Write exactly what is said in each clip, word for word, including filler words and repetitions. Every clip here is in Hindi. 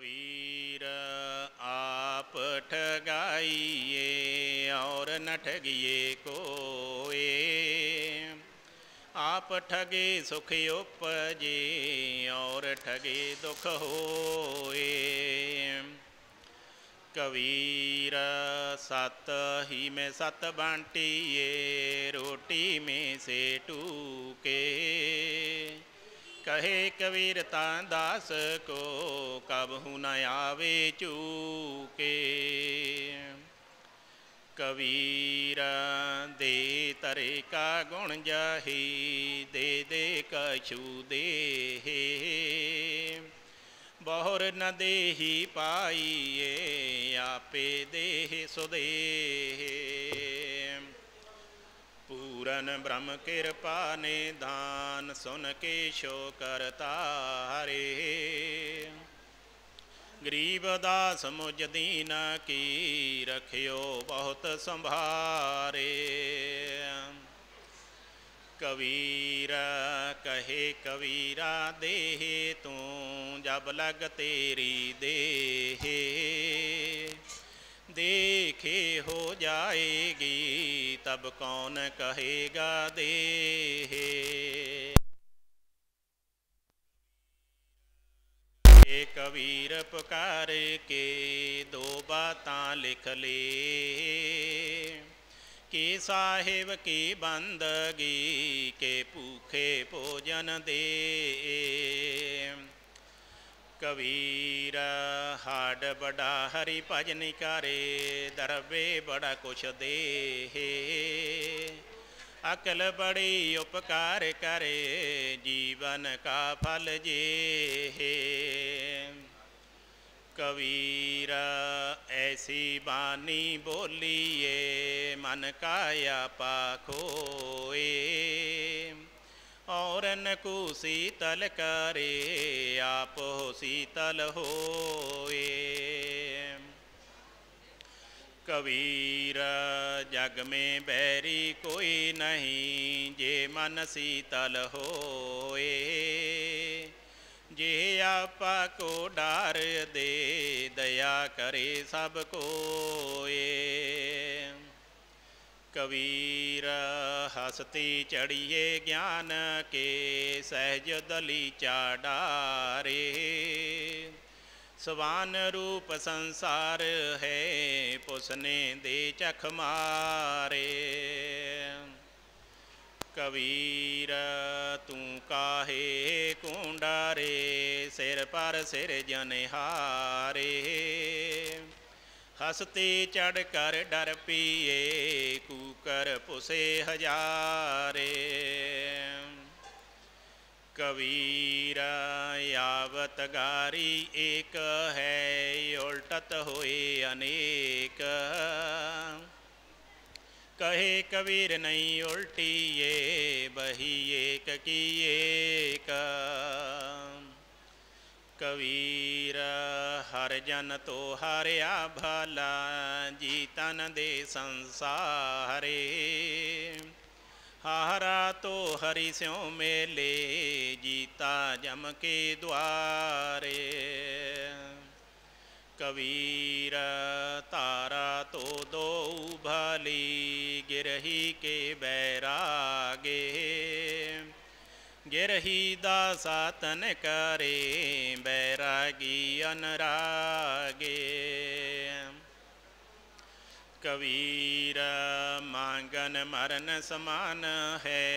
वीर आप ठगाइए और न ठगिए कोए, आप ठगे सुख उपजे और ठगे दुख होए। कबीर सत ही में सत बांटिए रोटी में से टूके, कहे कबीरता दास को कबहू न आवे चूके। कबीर दे तरे का गुण जाहि दे दे कछु दे, बहुर न देहि पाइए आपे देह सुदेह। पूरन ब्रह्म कृपा ने दान सुन के शो करता हरे, गरीब दास मुझ दीना की रखियो बहुत संभारे। कबीरा कहे कबीरा देहे तू जब लग तेरी देहे, देखे हो जाएगी तब कौन कहेगा देहे। कबीर पुकार के दो बातां लिख ले, के साहिब की बंदगी के भूखे भोजन दे। कबीर हाड बड़ा हरि भजन करे दरबे बड़ा कुछ दे, अकल बड़ी उपकार करे जीवन का फल जे। कबीर ऐसी बानी बोलिए मन काया पाखोए, और न को शीतल करे आप हो शीतल होए। कबीर जग में बैरी कोई नहीं जे मन शीतल होए, जे आपा को डार दे दया करे सब कोए। कबीर हस्ती चढ़िए ज्ञान के सहज दलीचा डारे, स्वान रूप संसार है पुसने दे चख मारे। कबीर तू काहे कुंडारे सिर पर सिर जनहारे, हंसते चढ़ कर डर पिए कूकर पुसे हजारे। कबीर यावत गारी एक है उल्टत होए अनेक, कहे कबीर नहीं उल्टिए बही एक की एक। कबीर हर जन तो हरिया भला जीतन दे संसारे, हारा तो हरि स्यों मेले जीता जम के द्वारे। कबीर तारा तो दो भली गिरही के बैरागे, गिरही दासा तन करे बैरागी अनुरागे। कबीर मांगन मरन समान है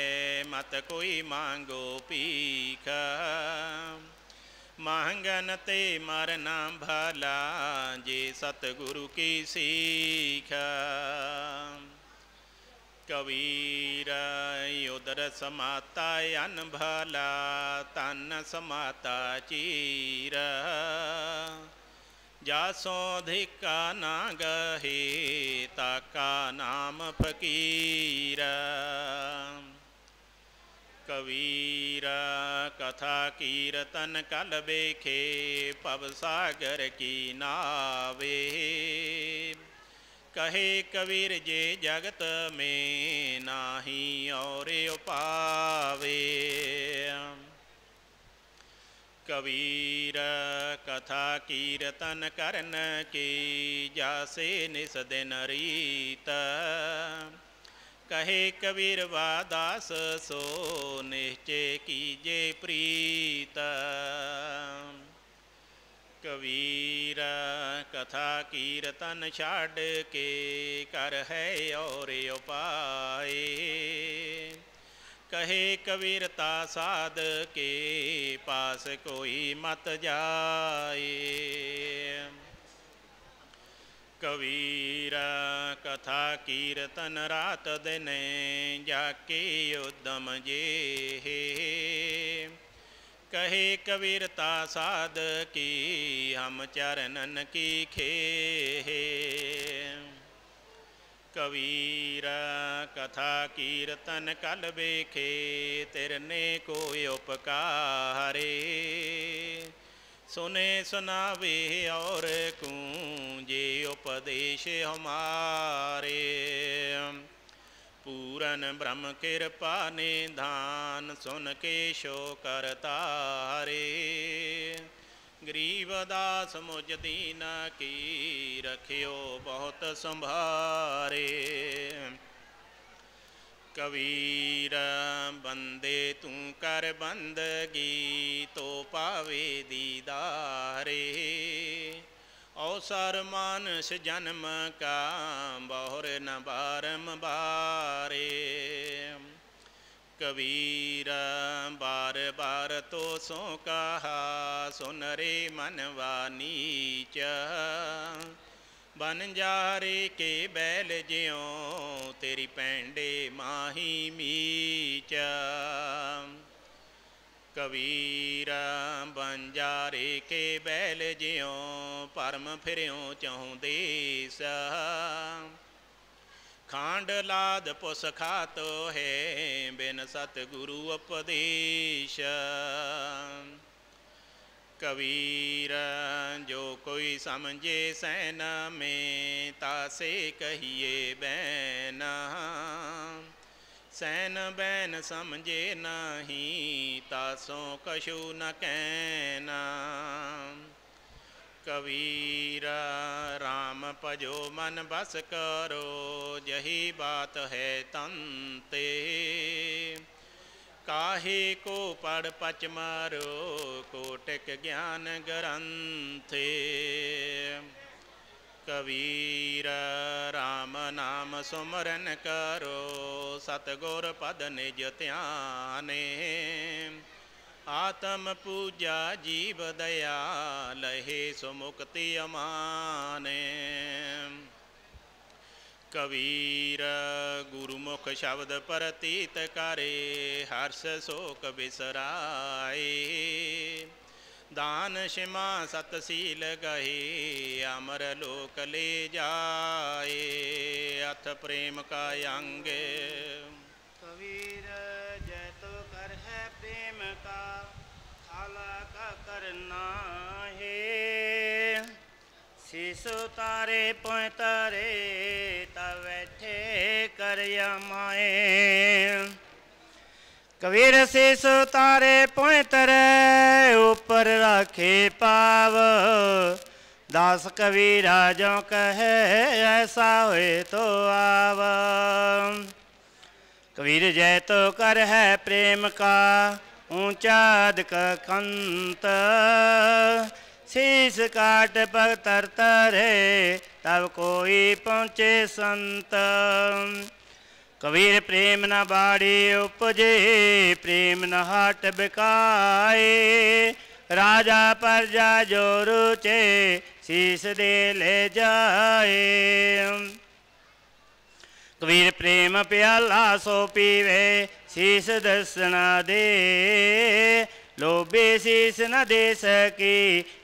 मत कोई मांगो पीख, मांगन ते मरना भला जे सतगुरु की सीख। कबीर उदर समाता अन भला तन समाता चीर, जासो धिका ना गहे ताका नाम फकीर। कबीर कथा कीर्तन कल बेखे पवसागर की नावे, कहे कबीर जे जगत में नाही और उपावे। कबीर कथा कीर्तन करन की जासे निस दिन रीत। कहे कबीर वा दास सो निश्चय कीजे प्रीत। कबीर कथा कीर्तन छाड़ के कर है और उपाय। कहे कबीरता साध के पास कोई मत जाए। कबीर कथा कीर्तन रात दिन जाके उद्यम जे हे। कहे कबीरता साध की हम चरणन की खेहे। कबीर कथा कीर्तन कल बेखे तिरने को उपकारे। सुने सुनावे और कूंजे उपदेश हमारे। पूरन ब्रह्म कृपा निधान सुन के शो करता रे। गरीबदास मुझ दीना की रखियो बहुत संभारे। कबीर बंदे तू कर बंदगी तो पावे दीदारे। अवसर मानस जन्म का बहुर न बारम बारे। कबीर बार बार तो सो कहा सुन रे मनवा नीच। बन जा रे के बैल ज्यों तेरी पैंडे माही मीच। कबीर बन जा रे के बैल ज्यों परम फिर्यों चौं देस। खांड लाद पुस खातो है बिन सतगुरु उपदेश। कबीर जो कोई समझे सैना में तासे कहिए बैन। सैन बैन समझे नहीं तासों कशु न कहना। कबीर राम पजो मन बस करो यही बात है तंते। काहे को पढ़ पच मारो कोटिक ज्ञान ग्रंथे। कबीर राम नाम सुमरन करो सतगुर पद निज ध्याने। आत्म पूजा जीव दया लहे सुमुक्ति अमाने। कबीर गुरुमुख शब्द प्रतीत करे हर्ष शोक बिसराए। दान क्षमा सतशील गहे अमर लोक ले जाए। अथ प्रेम का अंग कबीर जय तो कर है प्रेम का खाला का करना है। शिशु तारे पोतारे तब बैठे कर माए। कबीर शिशु तारे पोतरे ऊपर रखे पाव। दास कबीरा जो कहे ऐसा हुए तो आव। कबीर जय तो कर है प्रेम का ऊंचा अदक खंत। शीश काट पर तरता रे तब कोई पहुँचे संत। कबीर प्रेम न बाड़ी उपजे प्रेम न हाट बिकाए। राजा प्रजा जो रुचे शीश दे ले जाए। कबीर प्रेम प्याला सो पीवे शीश दर्शना दे। लोभे शीश न दे सकी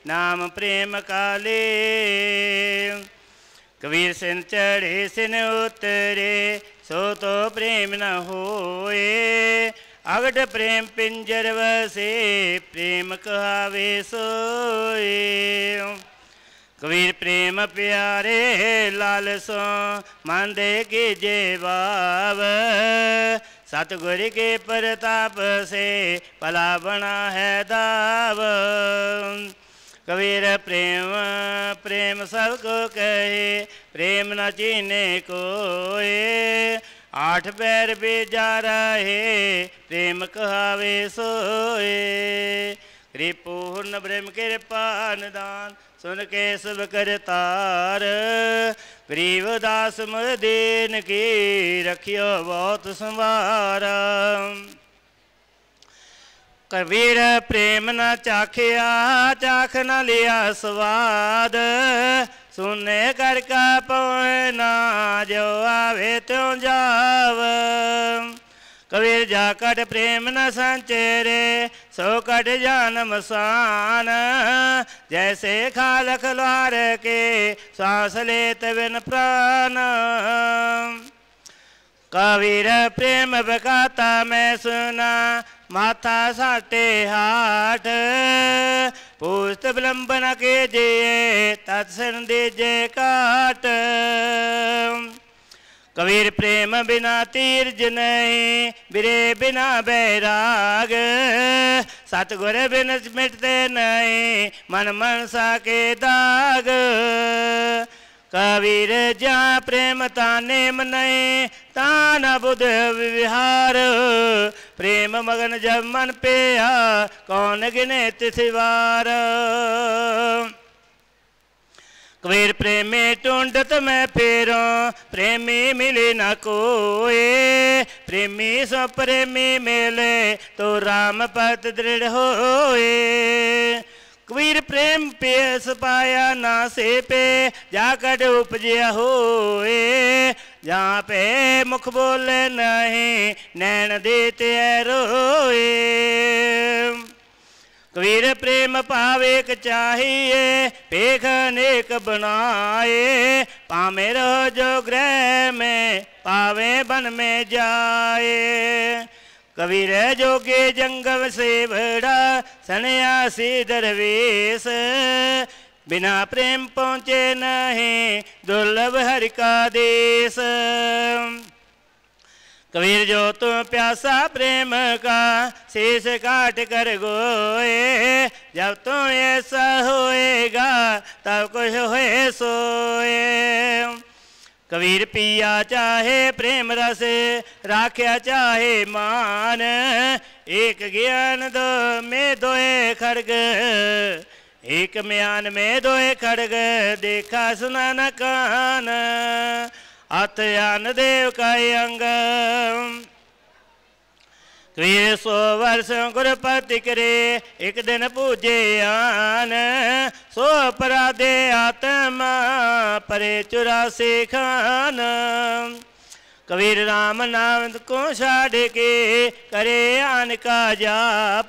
नाम प्रेम काले। कबीर सिन चढ़े सिन उतरे सो तो प्रेम न होए। अगड प्रेम पिंजर वसे प्रेम कहावे सोए। कबीर प्रेम प्यारे लाल सो मन दे कीजे भाव। सतगुरु के प्रताप से पला बना है दाव। कबीर प्रेम प्रेम सबको कहे, प्रेम न चीने कोए। आठ पैर पे जा रहे, प्रेम कहावे सोए। कृपूर्ण ब्रह्म कृपान दान, सुन के सब करतार। गरीब दास मदीन की रखियो बहुत संवारा। कबीर प्रेम न चाखिया, चाख न लिया स्वाद। सुने कर का पौना, जो आवे त्यों जाव। कबीर जाकट प्रेम न संचेरे, सो कट जानम सान। जैसे खाल खलार के, सांस लेत बिन प्राण। कबीर प्रेम बकाता मैं सुना, माथा साटे हाट। पूस्त विलंबन के जिये, तत्सन दीजे काट। कबीर प्रेम बिना तीर्ज नहीं, बिरे बिना बैराग। सतगुर बिन मिटते नहीं, मन मनसा के दाग। कबीर जा प्रेम तानेम नहीं, ताना बुध विहार। प्रेम मगन जब मन पे आ, कौन गिने तिसवार। कबीर प्रेमी ढूंढत मैं फेरो, प्रेमी मिले न कोई। प्रेमी सो प्रेमी मिले, तो राम पद दृढ़ होए। कबीर प्रेम पे सपाया ना से पे, जाकर उपजिया होए। जहाँ पे मुख बोले नहीं, नैन देते रोए। कबीर प्रेम पावे क चाहिए, पेख नेक बनाए। पामे रहो जो ग्रह में, पावे बन में जाए। कबीर जोगे जंगम से बड़ा, सन्यासी दरवेश। बिना प्रेम पहुँचे नहीं, दुर्लभ हरि का देश। कबीर जो तुम प्यासा प्रेम का, शीश काट कर गोए। जब तुम ऐसा होएगा, तब कुछ होए सोए। कबीर पिया चाहे प्रेम रस, राख्या चाहे मान। एक ज्ञान दो में दोए खड़ग, एक म्यान में दोए खड़ग। देखा सुना न कान, अथ यान देव का अंग। कबीर सौ वर्ष गुरुपति करे, एक दिन पूजे आन। सो अपराधे आत्मा, परे चुरासी खान। कबीर राम नाम को छाड़ के, करे आन का जाप।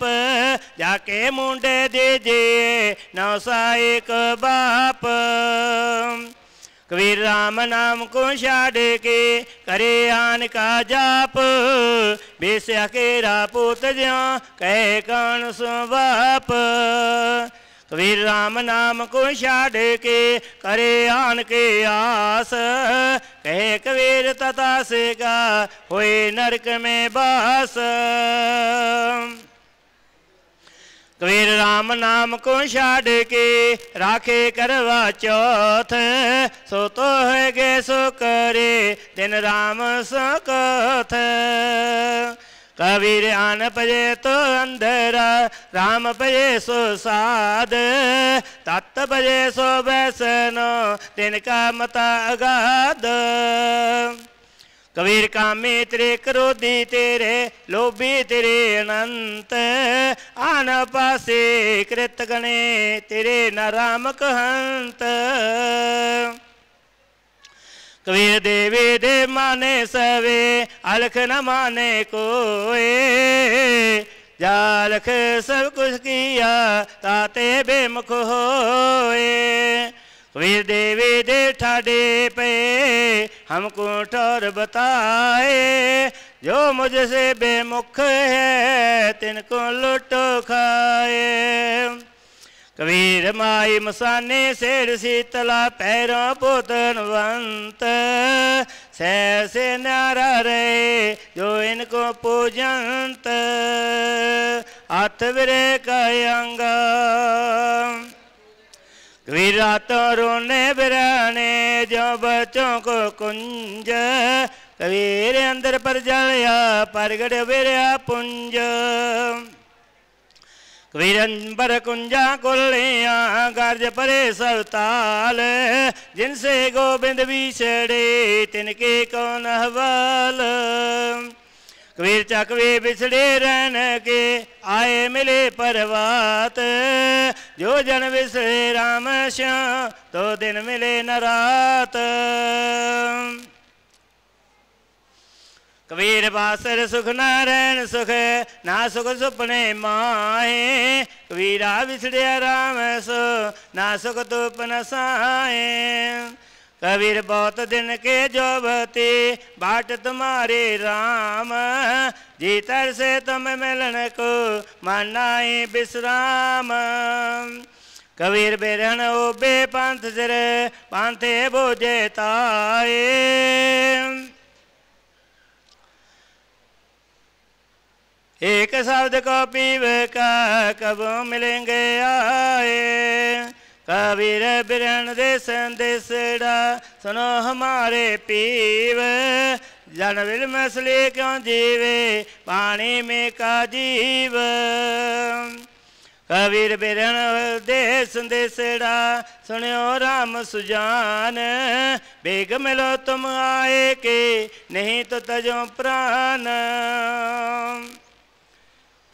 जाके मुंडे दीजे, नौ साइक बाप। कबीर राम नाम को छाड़ के, करे आन का जाप। बेस्या केरा पुत ज्यों, कहे कौन सो बाप। कबीर राम नाम को छाड़ के, करे आन के आस। कहे कबीर ततास का, होए नरक में बास। कबीर राम नाम को छाड़ के, राखे करवा चौथ। सो तो है गे सो करे, दिन राम सो कथ। कबीर आन पजे तो अंधेरा, राम पजे सो साध। तत् पजे सो वैसनो, तिनका मता अगाध। कबीर कामी तेरे, क्रोधी तेरे, लोभी तेरे अनंत। आन पासे कृत गणे, तेरे न राम कहंत। कबीर देवी दे माने सवे, अलख न माने कोए। जालख सब कुछ किया, ताते बेमुख होए। कबीर देवी दे ठाडे पे, हमको ठोर बताए। जो मुझसे बेमुख है, तिनको लुटो खाए। कबीर माई मसाने सेठ शीतला, पैरों पोतनवंत। सैसे नार रे जो इनको पूजंत आत्मरे कयंग कविरातों रोने बिराने जो बच्चों को कुंज कबीर अंदर पर जलया परगड़ बिरा पुंज वीरंबर कुंजा कुलिया गर्ज परे सवताल जिनसे गोविंद बिछड़े तिनके कौन हवाल कबीर चकवे बिछड़े रहन के आए मिले परवात जो जन बिछड़े राम श्याम तो दिन मिले न रात कबीर बासर सुख नारायण सुख ना सुख सुपने माए कबीरा बिछड़े राम सो ना सुख तुप न साए कबीर बहुत दिन के जोबते बाट तुम्हारे राम जीतर से तुम मिलन को मनाए विश्राम कबीर बिरहन ओबे पंथ सिर पांथे बोझे ताए एक शब्द को पीव का कब मिलेंगे आए कबीर बिरहन दे संदेशड़ा सुनो हमारे पीव जानविल मसले क्यों जीवे पानी में का जीव कबीर बिरहन दे संदेशड़ा सुनो राम सुजान बेग मिलो तुम आए के नहीं तो तजो प्राण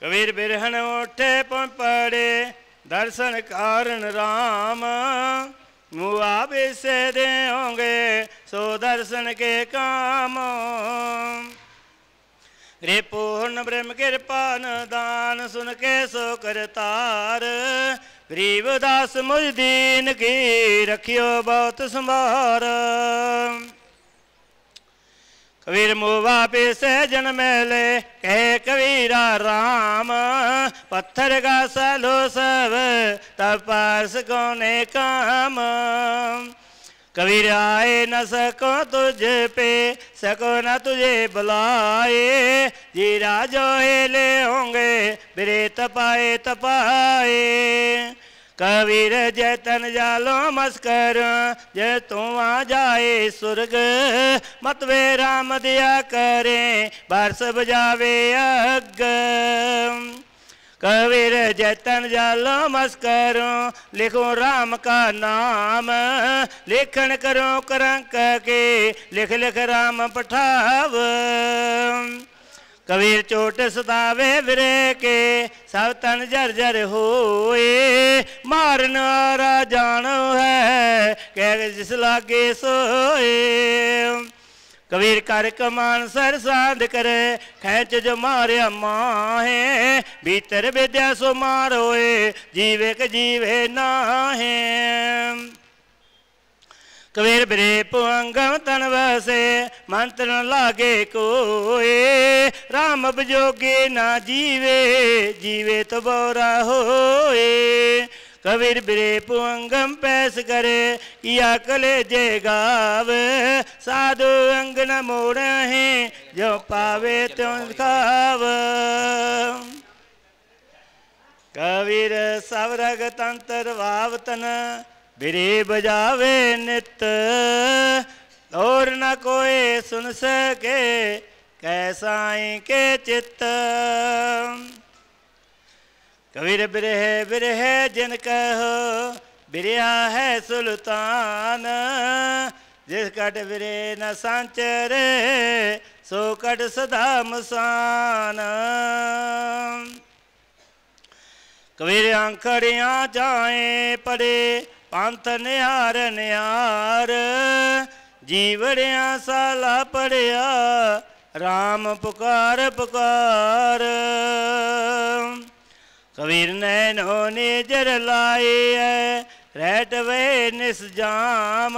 कबीर बिरहन उठे पड़े दर्शन कारण राम मुआबे से दे होंगे सो दर्शन के काम रे पूर्ण ब्रह्म कृपा दान सुन के सो करतार गरीब दास मुझ दीन की रखियो बहुत संभार कबीर मुआ पे से जन्म ले कहे कबीरा राम पत्थर का सालो सब तब पास कोने काम कबीर आए न सको तुझ पे सको न तुझे बुलाए जीरा जो हेले होंगे बिरे तपाए तपाए कबीर जैतन जालो मस्कर जय तू आ जाए सुर्ग मतवे राम दिया करें बरस बजावे अग कबीर जैतन जालो मस्कर लिखो राम का नाम लेखन करो करंक के लिख लिख राम पठाव कबीर चोट सतावे विरे के सब तन जर्जर होए मारन वाला जानो है कह जिस लागे सोए कबीर कर कमान सर साध करे खेच जो मारिया माहे भीतर विद्या सो मारोए जीवे के जीवे नाहे कबीर बिरे पुअंगम तन बसे मंत्र न लागे कोए राम बजोगे ना जीवे जीवे तो बोरा होए कबीर बिरे पुअंगम पैस करे किया कले जे गाव साधु अंग न मोड़ है जो पावे त्यों खाव कबीर सवरग तंत्र वावतन बिरे बजावे नित और न कोई सुन सके कैसा के चित कबीर बिरह बिरह जिन कहो बिरहा है सुल्तान जिस कट बिरे न सांचरे सो कट सदा मसान कबीर आंखड़ियाँ जाए पड़े पंथ निहार निहार जीवड़िया साला पड़िया राम पुकार पुकार कबीर नैनो निजर लाए रैट वे निस जाम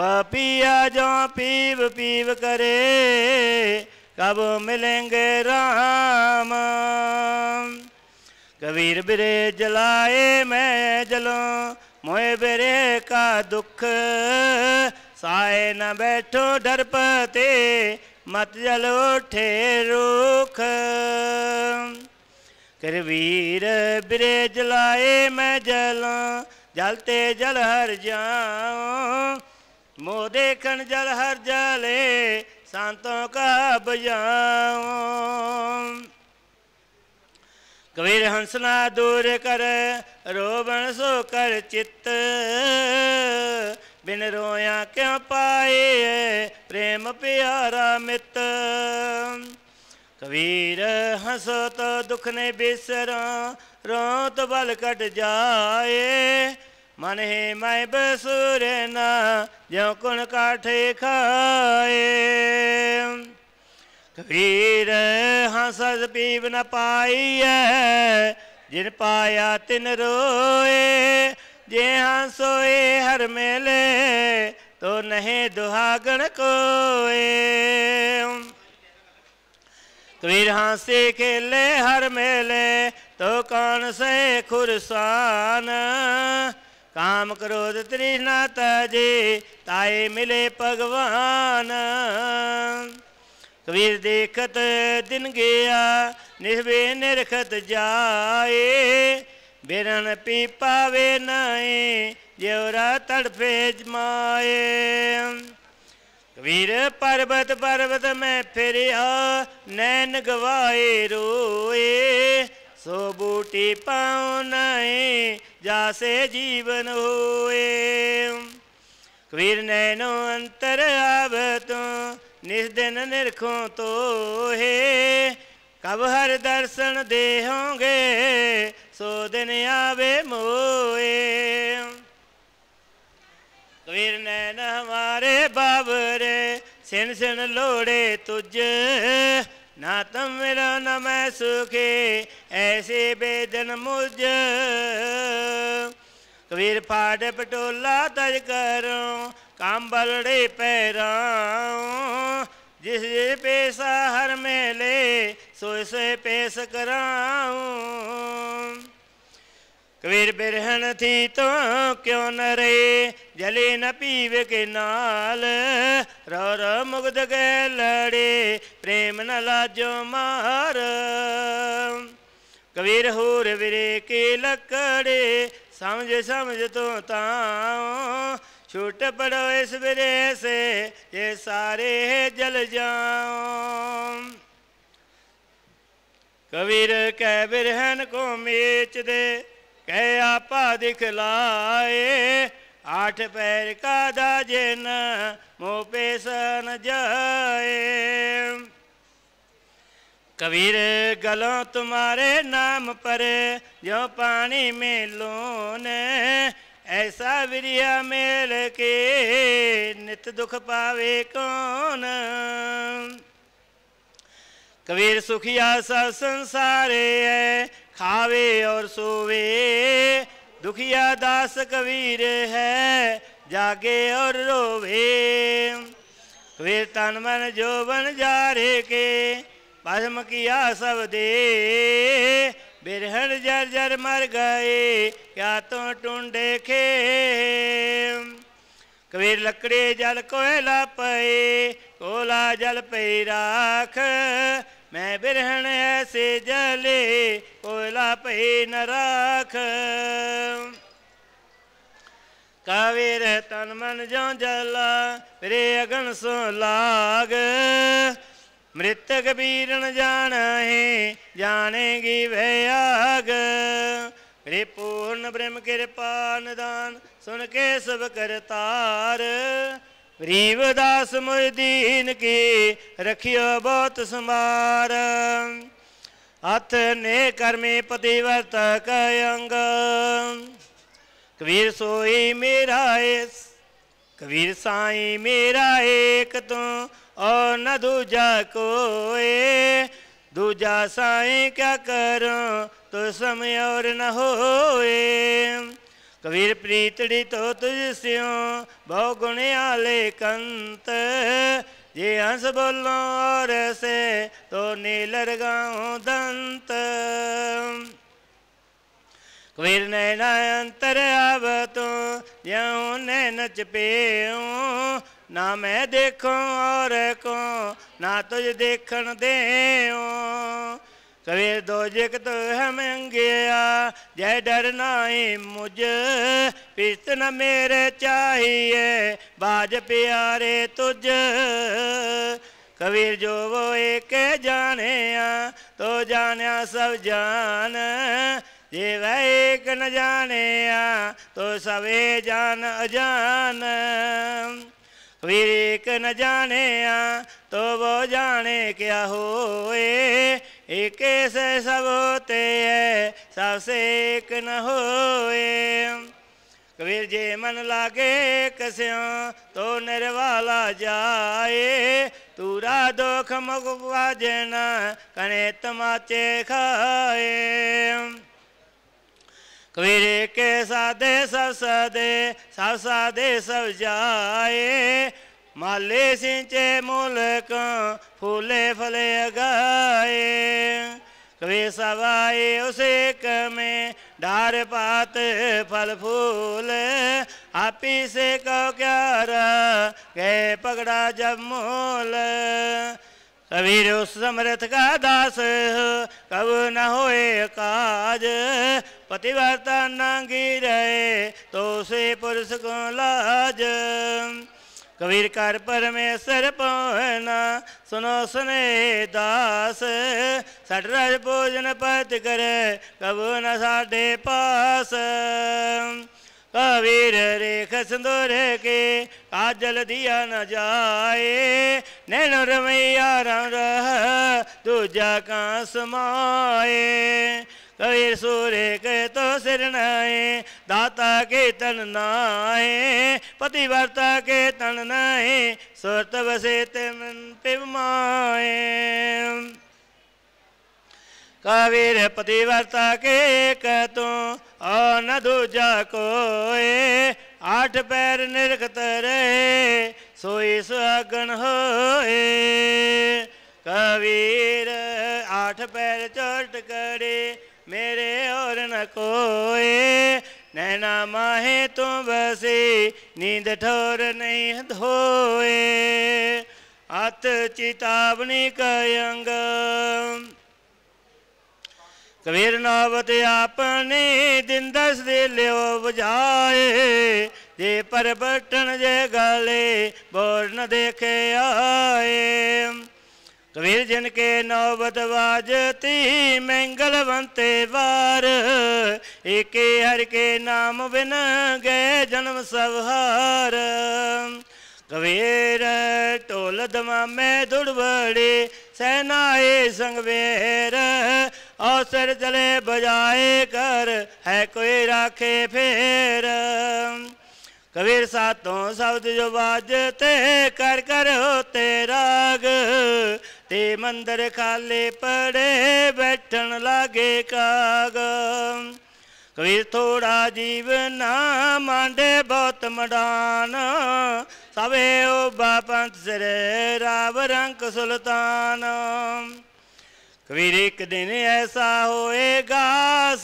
पपिया जो पीव पीव करे कब मिलेंगे राम कबीर बिरे जलाए मैं जलो मोए बिरे का दुख साए न बैठो डरपते मत जल उठे रूख। करवीर बिरे जलाए मैं जला जलते जल हर जाऊं। मोह देखन जल हर जले संतों का बजाऊं। कबीर हंसना दूर कर रोवन सो कर चित्त। बिन रोया क्यों पाए प्रेम प्यारा मित। कबीर हंसो तो दुख ने बिसरा रो तो बल कट जाए। मन ही मैं बसूर ना ज्यों कुण काठे खाए। कबीर हंस पीव न पाई है जिन पाया तिन रोए। जे हंसोए हर मेले तो नहीं दुहागण कोए। कबीर हंसी खेले हर मेले तो कौन से खुरसान। काम क्रोध तृष्णा तजे ताए मिले भगवान। कबीर देखत दिन गया निरबे निरखत जाए। बिरन पी पावे नाए जेवरा तड़फे जमाए। कबीर पर्वत पर्वत में फिरिया नैन गवाए रोए। सो बूटी पाओ नाए जासे जीवन होए। कबीर नैनो अंतर आवत निस्दिन निरखों तो है। कब हर दर्शन दे होंगे सो दिन आवे मोए। कबीर नैन हमारे बाबरे सिन सिन लोड़े तुझ। ना तुम मिलो न मैं सुखे ऐसे बेदन मुझ। कबीर फाट पटोला तज करूं काम बलड़े पैराऊं। जिस पेशा हर मेले सो इसे पेश कराऊं। कबीर बिरहन थी तो क्यों न रे जले न पीवे के नाल। रो रो मुग्ध के लड़े प्रेम न लाजो मार। कबीर होर बिरे के लकड़े समझ समझ तो ताओ। छूट पड़ो इस बिरे से ये सारे जल जाओ। कबीर कै बिरहन को मेच दे कै आपा दिखलाए। आठ पैर का दाजे न मुँह पे सन जाए। कबीर गलों तुम्हारे नाम पर जो पानी में लोन। ऐसा बिरिया मेल के नित दुख पावे कौन। कबीर सुखिया सब संसारे है खावे और सोवे। दुखिया दास कबीर है जागे और रोवे। कबीर तन मन जोबन जारे के भस्म किया सब दे। बिरहन जर जर मर गए क्या तो टूंडे खे। कबीर लकड़े जल कोयला पे कोला जल पे राख। मैं बिरहन ऐसे जले कोयला पे न राख। कबीर तन मन जो जला फिरे अगन सो लाग। मृत कबीरन जाना है जानेगी भयाग। मेरे पूर्ण ब्रह्म कृपा निदान सुन के सब करतार। गरीब दास मुदीन की रखियो बहुत संभार। हथ ने कर्मी पतिव्रत कयंग। कबीर सोई मेरा एस कबीर साईं मेरा एक तू और न दूजा कोए। दूजा साईं क्या करूं तो समय और न होए। कबीर प्रीतड़ी तो तुझसे बहु गुण आले कंत। जे हंस बोलो और से तो नीलर गाँव दंत। कबीर नैना अंतर आवतू ज्यों नैन चपेऊं ना मैं देखूं और को ना तुझ देखन देऊं। कबीर दोजक तो हम गया जय डर नाई मुझ पिस्त न मेरे चाहिए बाज प्यारे तुझ। कबीर जो वो एक जाने आ, तो जाने आ सब जान जे वह एक न जाने आ, तो सवे जान अजान। कबीर एक न जाने आ, तो वो जाने क्या होए एक से सब होते है सबसे एक न होए। कबीर जे मन लागे कस्यों तो निर्वाला जाए तूरा दुख मुगवा जना कने तमाचे खाए। कबीर के साधे सब साधे सब साधे सब जाए माले सिंचे मुल्क फूले फले गाए। कबीर सवाए उसे कमे डार पात फल फूल आपी से को क्या गए पकड़ा जब मोल। कबीर उस समर्थ का दास कब न होए काज पतिवर्ता नांगी रहे तो उसे पुरुष को लाज। कबीर कर परमेश्वर पवना सुनो सुने दास सटरज पूजन पत करे कबू न साढ़े पास। कबीर रेख सिंदूर के काजल दिया न जाए नैनो रमैया राम रह दूजा का समाए। कबीर सूर्य के तो सिर नाए दाता के तन नाए पतिवर्ता के तन नाए सुरत बसे तिमन पिमाए। कबीर पतिवर्ता के कतो और न दूजा कोए आठ पैर निरखत रहे सोई सुहागन होए। कबीर आठ पैर चोट करे मेरे और न कोए नैना माहे तुम बसे नींद ठोर नहीं धोए। अत चितावनी कयंग कबीर नौबत आपने दिन दस दिल्यो बुझाए जे पर बटन जे गाले बोर न देखे आए। कबीर जिनके नौबत बाजती मंगलवंते वार एक हर के नाम बिन गए जन्म सवार। कबीर टोल दमा में दुड़ बड़े सेनाए संगवेर अवसर चले बजाए कर है कोई राखे फेर। कबीर सातों शब्द जो बाजते कर कर होते राग ते मंदिर खाली पड़े बैठन लागे काग। कबीर थोड़ा जीवना मांडे बहुत मडान सबे ओबा पंथ सिर राव रंक सुल्तान। कबीर एक दिन ऐसा होएगा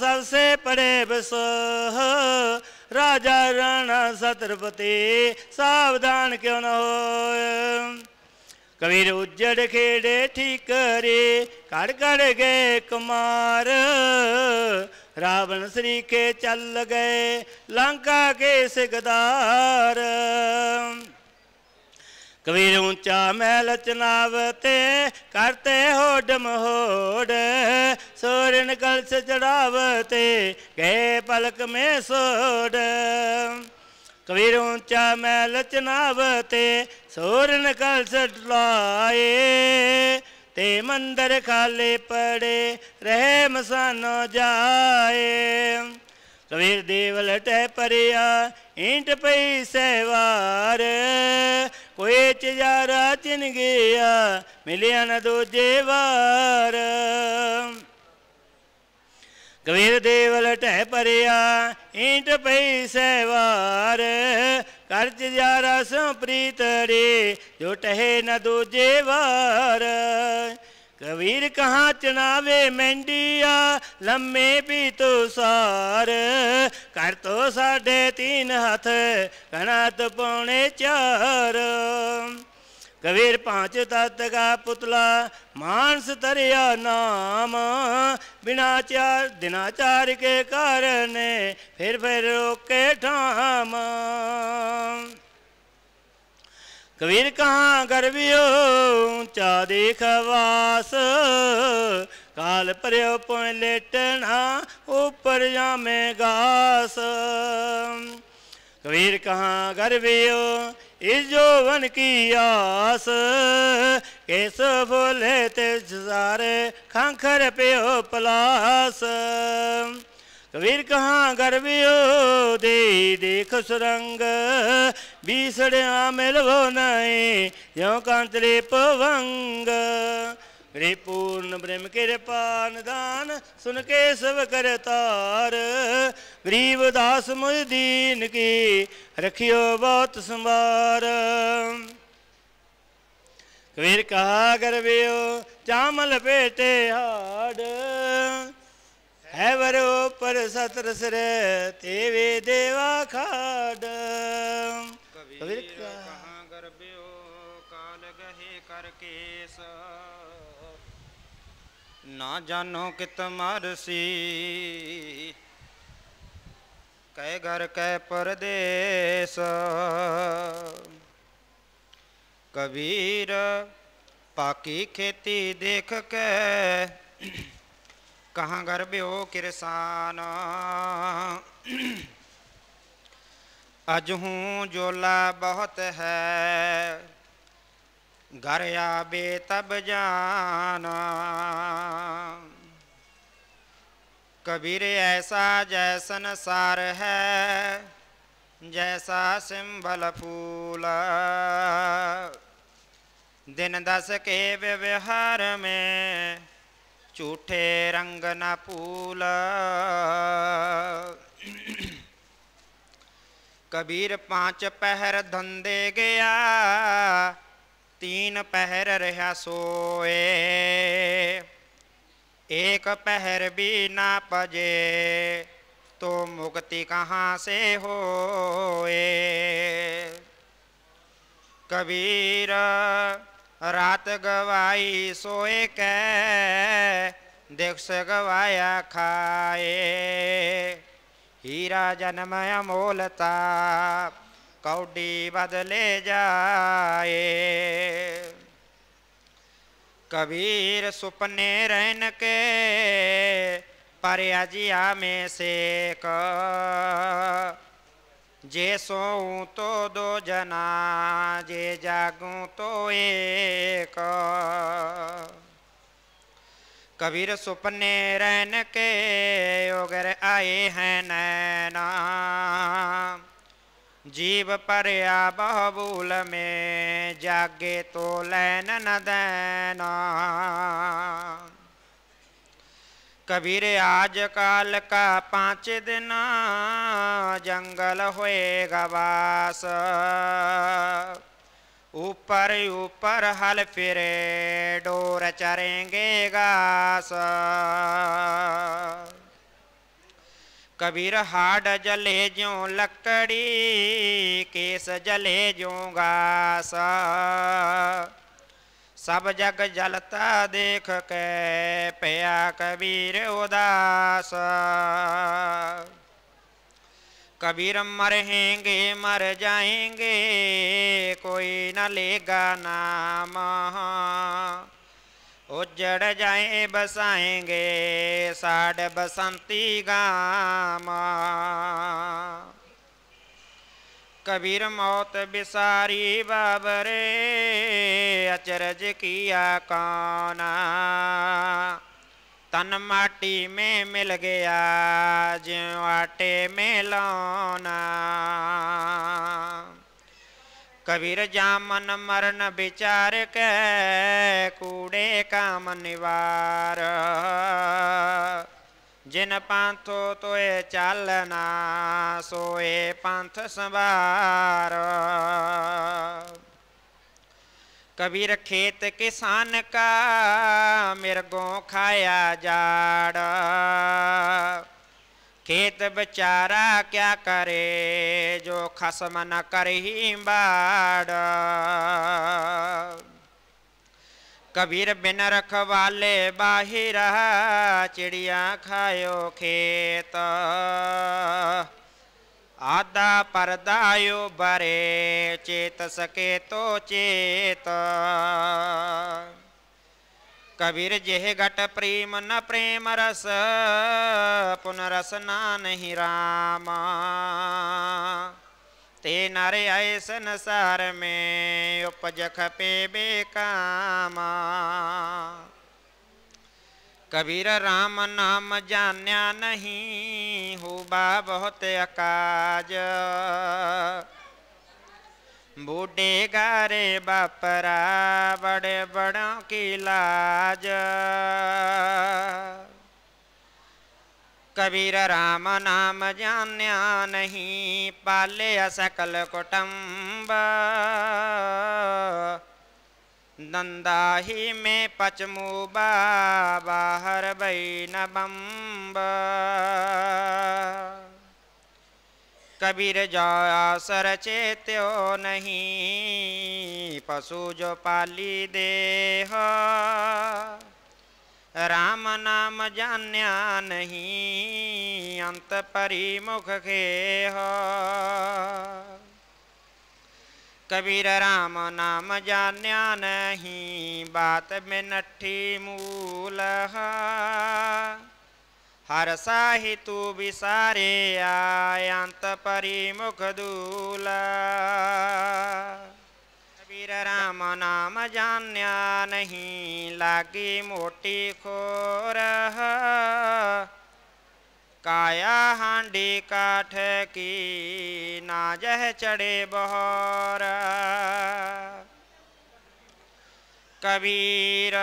सबसे परे बसो राजा राणा छत्रपति सावधान क्यों न हो। कबीर उज्जड़ खेड़े ठीक रे काट काट गए कुमार रावण श्री के चल गए लंका के सिकदार। कबीर ऊंचा महल चनावते करते होडम होड सूर्य कलश चढ़ावते गए पलक में सोड। कबीर ऊंचा महल चनावते सूर्य कलश लाए ते मंदिर खाली पड़े रहे मसानो जाए। कबीर देवल टह परिया ईंट पई सहवार कोई चजारा चिन गया मिलिया न दूजे वार। कबीर देवल टह परिया ईंट पई सहवार कर चजारा सो प्रीत रे जो टहे न दूजे वार। कबीर कहाँ चुनावे मंडिया लम्मे भी तो सार कर तो साढ़े तीन हाथ घना तो पौने चार। कबीर पांच तत्त का पुतला मांस तरिया नाम बिना चार दिनाचार के कारण फिर फिर रोके ठाम। कबीर कहाँ गर्वियो ऊंचा देखवास काल पर्यो पोय लेटना ऊपर जामे घास। कबीर कहाँ गर्वियो इस जोवन की आस कैसो बोले तेज सारे खांखर प्यो पलास। कबीर कहाँ गर्वियो दे देख सुरंग बीसड़िया मिलवो नहीं यो कांतले पवंग। रे पूर्ण प्रेम कृपा निदान सुन के सब करतार गरीब दास मुझ दीन की रखियो बहुत संभार। कबीर कहाँ गर्वियो चामल पेटे हाड है वरो पर सतर सिर तेवे देवा खाड। कबीर कहाँ गर्वियो काल गहे कर केस ना जानो कित मारसी कै घर कै परदेस। कबीर पाकी खेती देख के कहाँ गर्वियो किरसान अजहूँ जोला बहुत है घर आबे तब जाना। कबीर ऐसा जैसन सार है जैसा सिंबल फूल दिन दस के व्यवहार में झूठे रंग न पूला। कबीर पांच पहर धंधे गया तीन पहर रहा सोए एक पहर भी ना पजे तो मुक्ति कहाँ से होए। कबीर रात गवाई सोए के देख से गवाया खाए हीरा जन्म अमोलता कौडी बदले जाए। कबीर सुपने रहन के परियाजिया में से क जे सोऊं तो दो जना जे जागूं तो एक। कबीर सुपने रहन के ओगर आए हैं नैना जीव पर या बहबूल में जागे तो लैन न देना। कबीर आजकाल का पाँच दिन जंगल होएगा वास ऊपर ऊपर हल फिरे डोर चरेंगे घास। कबीर हाड जले जो लकड़ी केस जले जो घास सब जग जलता देख के पया कबीर उदास। कबीर मरहेंगे मर जाएंगे कोई न लेगा नाम उजड़ जाए बसाएंगे साढ़ बसंती गाम। कबीर मौत बिसारी बाबरे अचरज किया काना तन माटी में मिल गया ज्यों आटे में लौना। कबीर जामन मरन विचार के कूड़े काम निवार जिन पांथो तोए चालना सोए पांथ संवार। कबीर खेत किसान का मिर्गों खाया जाड़। खेत बेचारा क्या करे जो खसम न करही बाड़। कबीर बिन रखवाले बाहिरा चिड़िया खायो खेत। आधा परदायो बरे चेत सके तो चेत। कबीर जेह घट प्रेम न प्रेम रस पुनरस ना नहीं राम। ते नरे आए संसार में उपजख पे बेकाम। कबीर राम नाम जान्या नहीं हुआ बहुत अकाज। बूढ़े गारे बापरा बड़े बड़ों की लाज। कबीर राम नाम जान्या नहीं पाले सकल कुटुंब। नंदा ही में पचमूबा बाहर बई नबम्ब। कबीर जा सर चेत्यो नहीं पशु जो पाली देह। राम नाम जान्या नहीं अंत परिमुख खेह। कबीर राम नाम जान्या नहीं बात में नट्ठी मूल। हर साहि तू विसारे आयांत परिमुख दूला। कबीर राम नाम जान्या नहीं लागी मोटी खोर। काया हांडी काठ की नाजह चढ़े बहोर। कबीर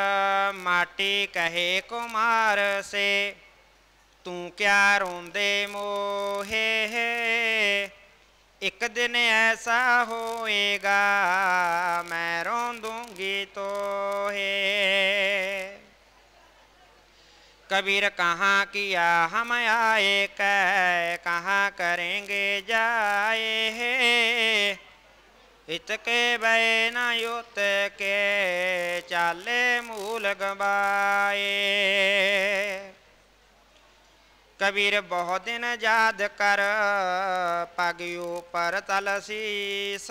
माटी कहे कुमार से तू क्या रोंदे मोहे है। एक दिन ऐसा होएगा मैं रोंदूंगी तो है। कबीर कहाँ किया हम आए कै कहाँ करेंगे जाए है। इतके बैना युत के चाले मूल गवाए। कबीर बहुत दिन याद कर पगियों पर तलसीस।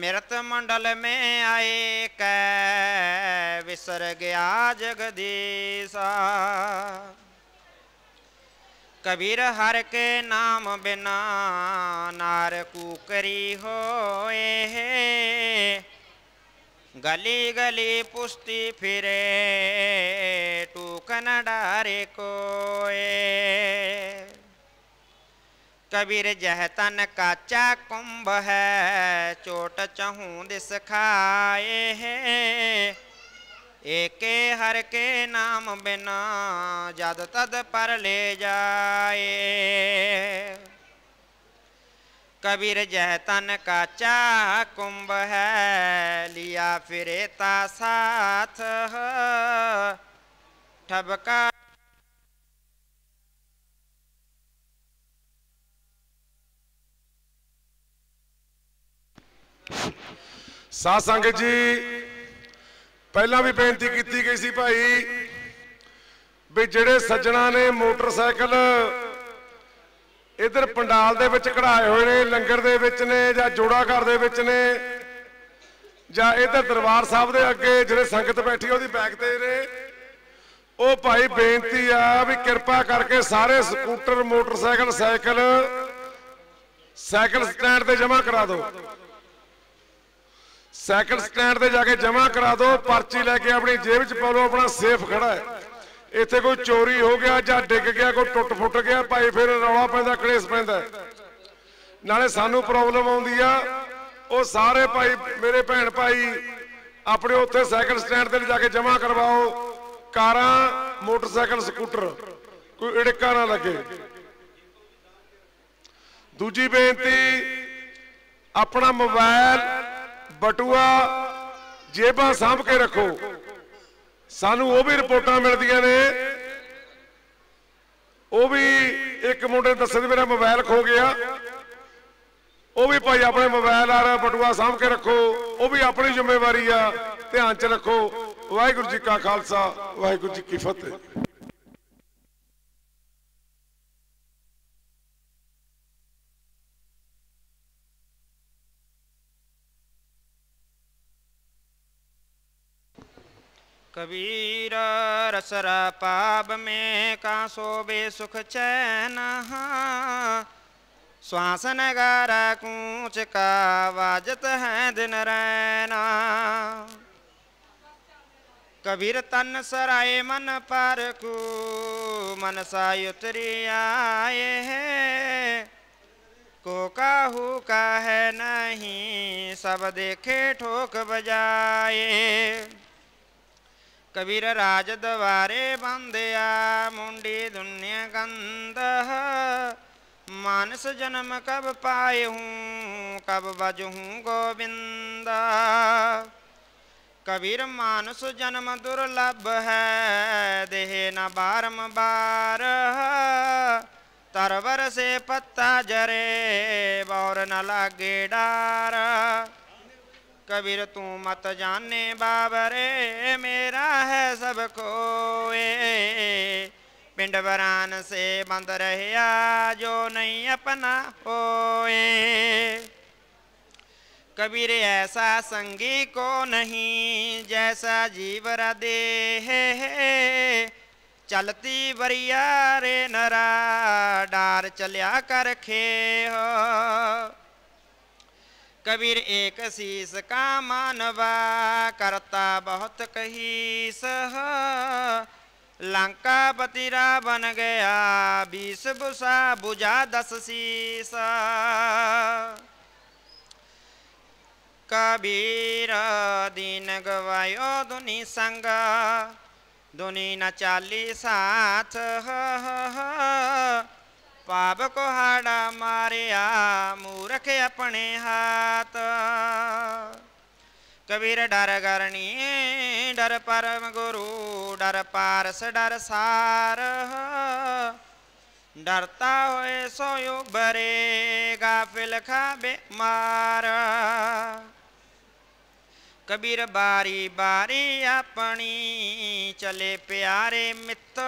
मृत मंडल में आए कै विसर गया जगदीशा। कबीर हर के नाम बिना नार कुकरी होए है। गली गली पुष्टि फिरे टूकन डारे कोए। कबीर जहतन काचा कुंभ है चोट चहूँ दिस खाए है। एके हर के नाम बिना जद तद पर ले जाए। कबीर जहतन का चा कुंभ है लिया फिरेता साथ। ठबका साध संगत जी पहला भी बेनती की गई सी भाई भी जेडे सज्जना ने मोटरसाइकिल इधर पंडाल दे विच कढ़ाए हुए ने लंगर दे विच ने जां जोड़ा घर दे विच ने जां इधर दरबार साहब दे अगे जिहड़े संगत बैठी उहदी बैक ते ने ओ भाई बेनती आ भी किरपा करके सारे scooter motorcycle cycle cycle stand ते जमा करा दो। साइकिल स्टैंड ते जाके जमा करा दो। पर्ची लैके अपनी जेब च पा लो अपना सेफ खड़ा है। इत्थे कोई चोरी हो गया या डिग गया कोई टुट फुट गया भाई फिर रौला पैंदा कलेस पैंदा नाले सानू प्रॉब्लम आउंदी आ। ओ सारे भाई मेरे भैन भाई अपने उत्थे साइकिल स्टैंड ते जाके जमा करवाओ। कारां मोटरसाइकिल स्कूटर कोई इड़का ना लगे। दूजी बेनती अपना मोबाइल बटुआ जेबां सांभ के रखो। सानू वो भी रिपोर्टां मिलदियां ने, वो भी एक मुंडे दस्से मेरा मोबाइल खो गया, वो भी भाई अपने मोबाइल आ रहा बटुआ सांभ के रखो, वो भी अपनी जिम्मेवारी आ, ध्यान च रखो। वाहिगुरू जी का खालसा, वाहिगुरू जी की फतेह। कबीर रसरा पाप में का सोबे सुख चैन, श्वास नगारा कूच का वाजत है दिन रैना। कबीर तन सराय मन पर को मनसा उतरी आए है, को काहू का है नहीं सब देखे ठोक बजाए। कबीर राज द्वारे बंदिया मुंडी दुनिया गंद, मानस जन्म कब पाए हूँ कब बजहूँ गोविंदा। कबीर मानस जन्म दुर्लभ है देहे न बारंबार, तरवर से पत्ता जरे बौर न लागे डार। कबीर तू मत जाने बाबरे मेरा है सब कोए, पिंड बरान से बंद रहया जो नहीं अपना होए। कबीर ऐसा संगी को नहीं जैसा जीवरा देह, चलती बरिया रे नरा डार चलिया कर खे हो। कबीर एक शीस का मानवा करता बहुत कही सह, लंका बतीरा बन गया बीस भुसा बुझा दस शीस। कबीर दीन गवायो दुनी संग दुनी न चाली साथ, पाप को हाड़ा मारिया मूर्ख अपने हाथ। कबीर डर करनी डर परम गुरु डर पारस डर सार, डरता होए सोयो बरे गाफिल खाबे मार। कबीर बारी बारी अपनी चले प्यारे मित्र,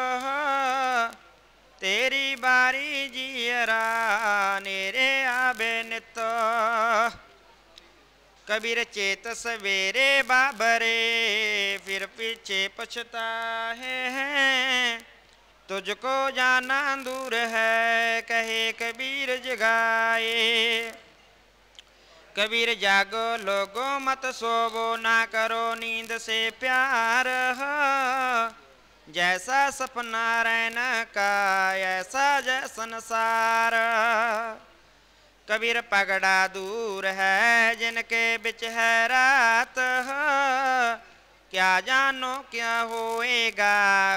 तेरी बारी जियरा नेरे आबे नित। कबीर चेत सवेरे बाबरे फिर पीछे पछता है, तुझको जाना दूर है कहे कबीर जगाए। कबीर जागो लोगो मत सोवो ना करो नींद से प्यार, जैसा सपना रहना का ऐसा जय संसार। कबीर पगड़ा दूर है जिनके बिच है रात, क्या जानो क्या होएगा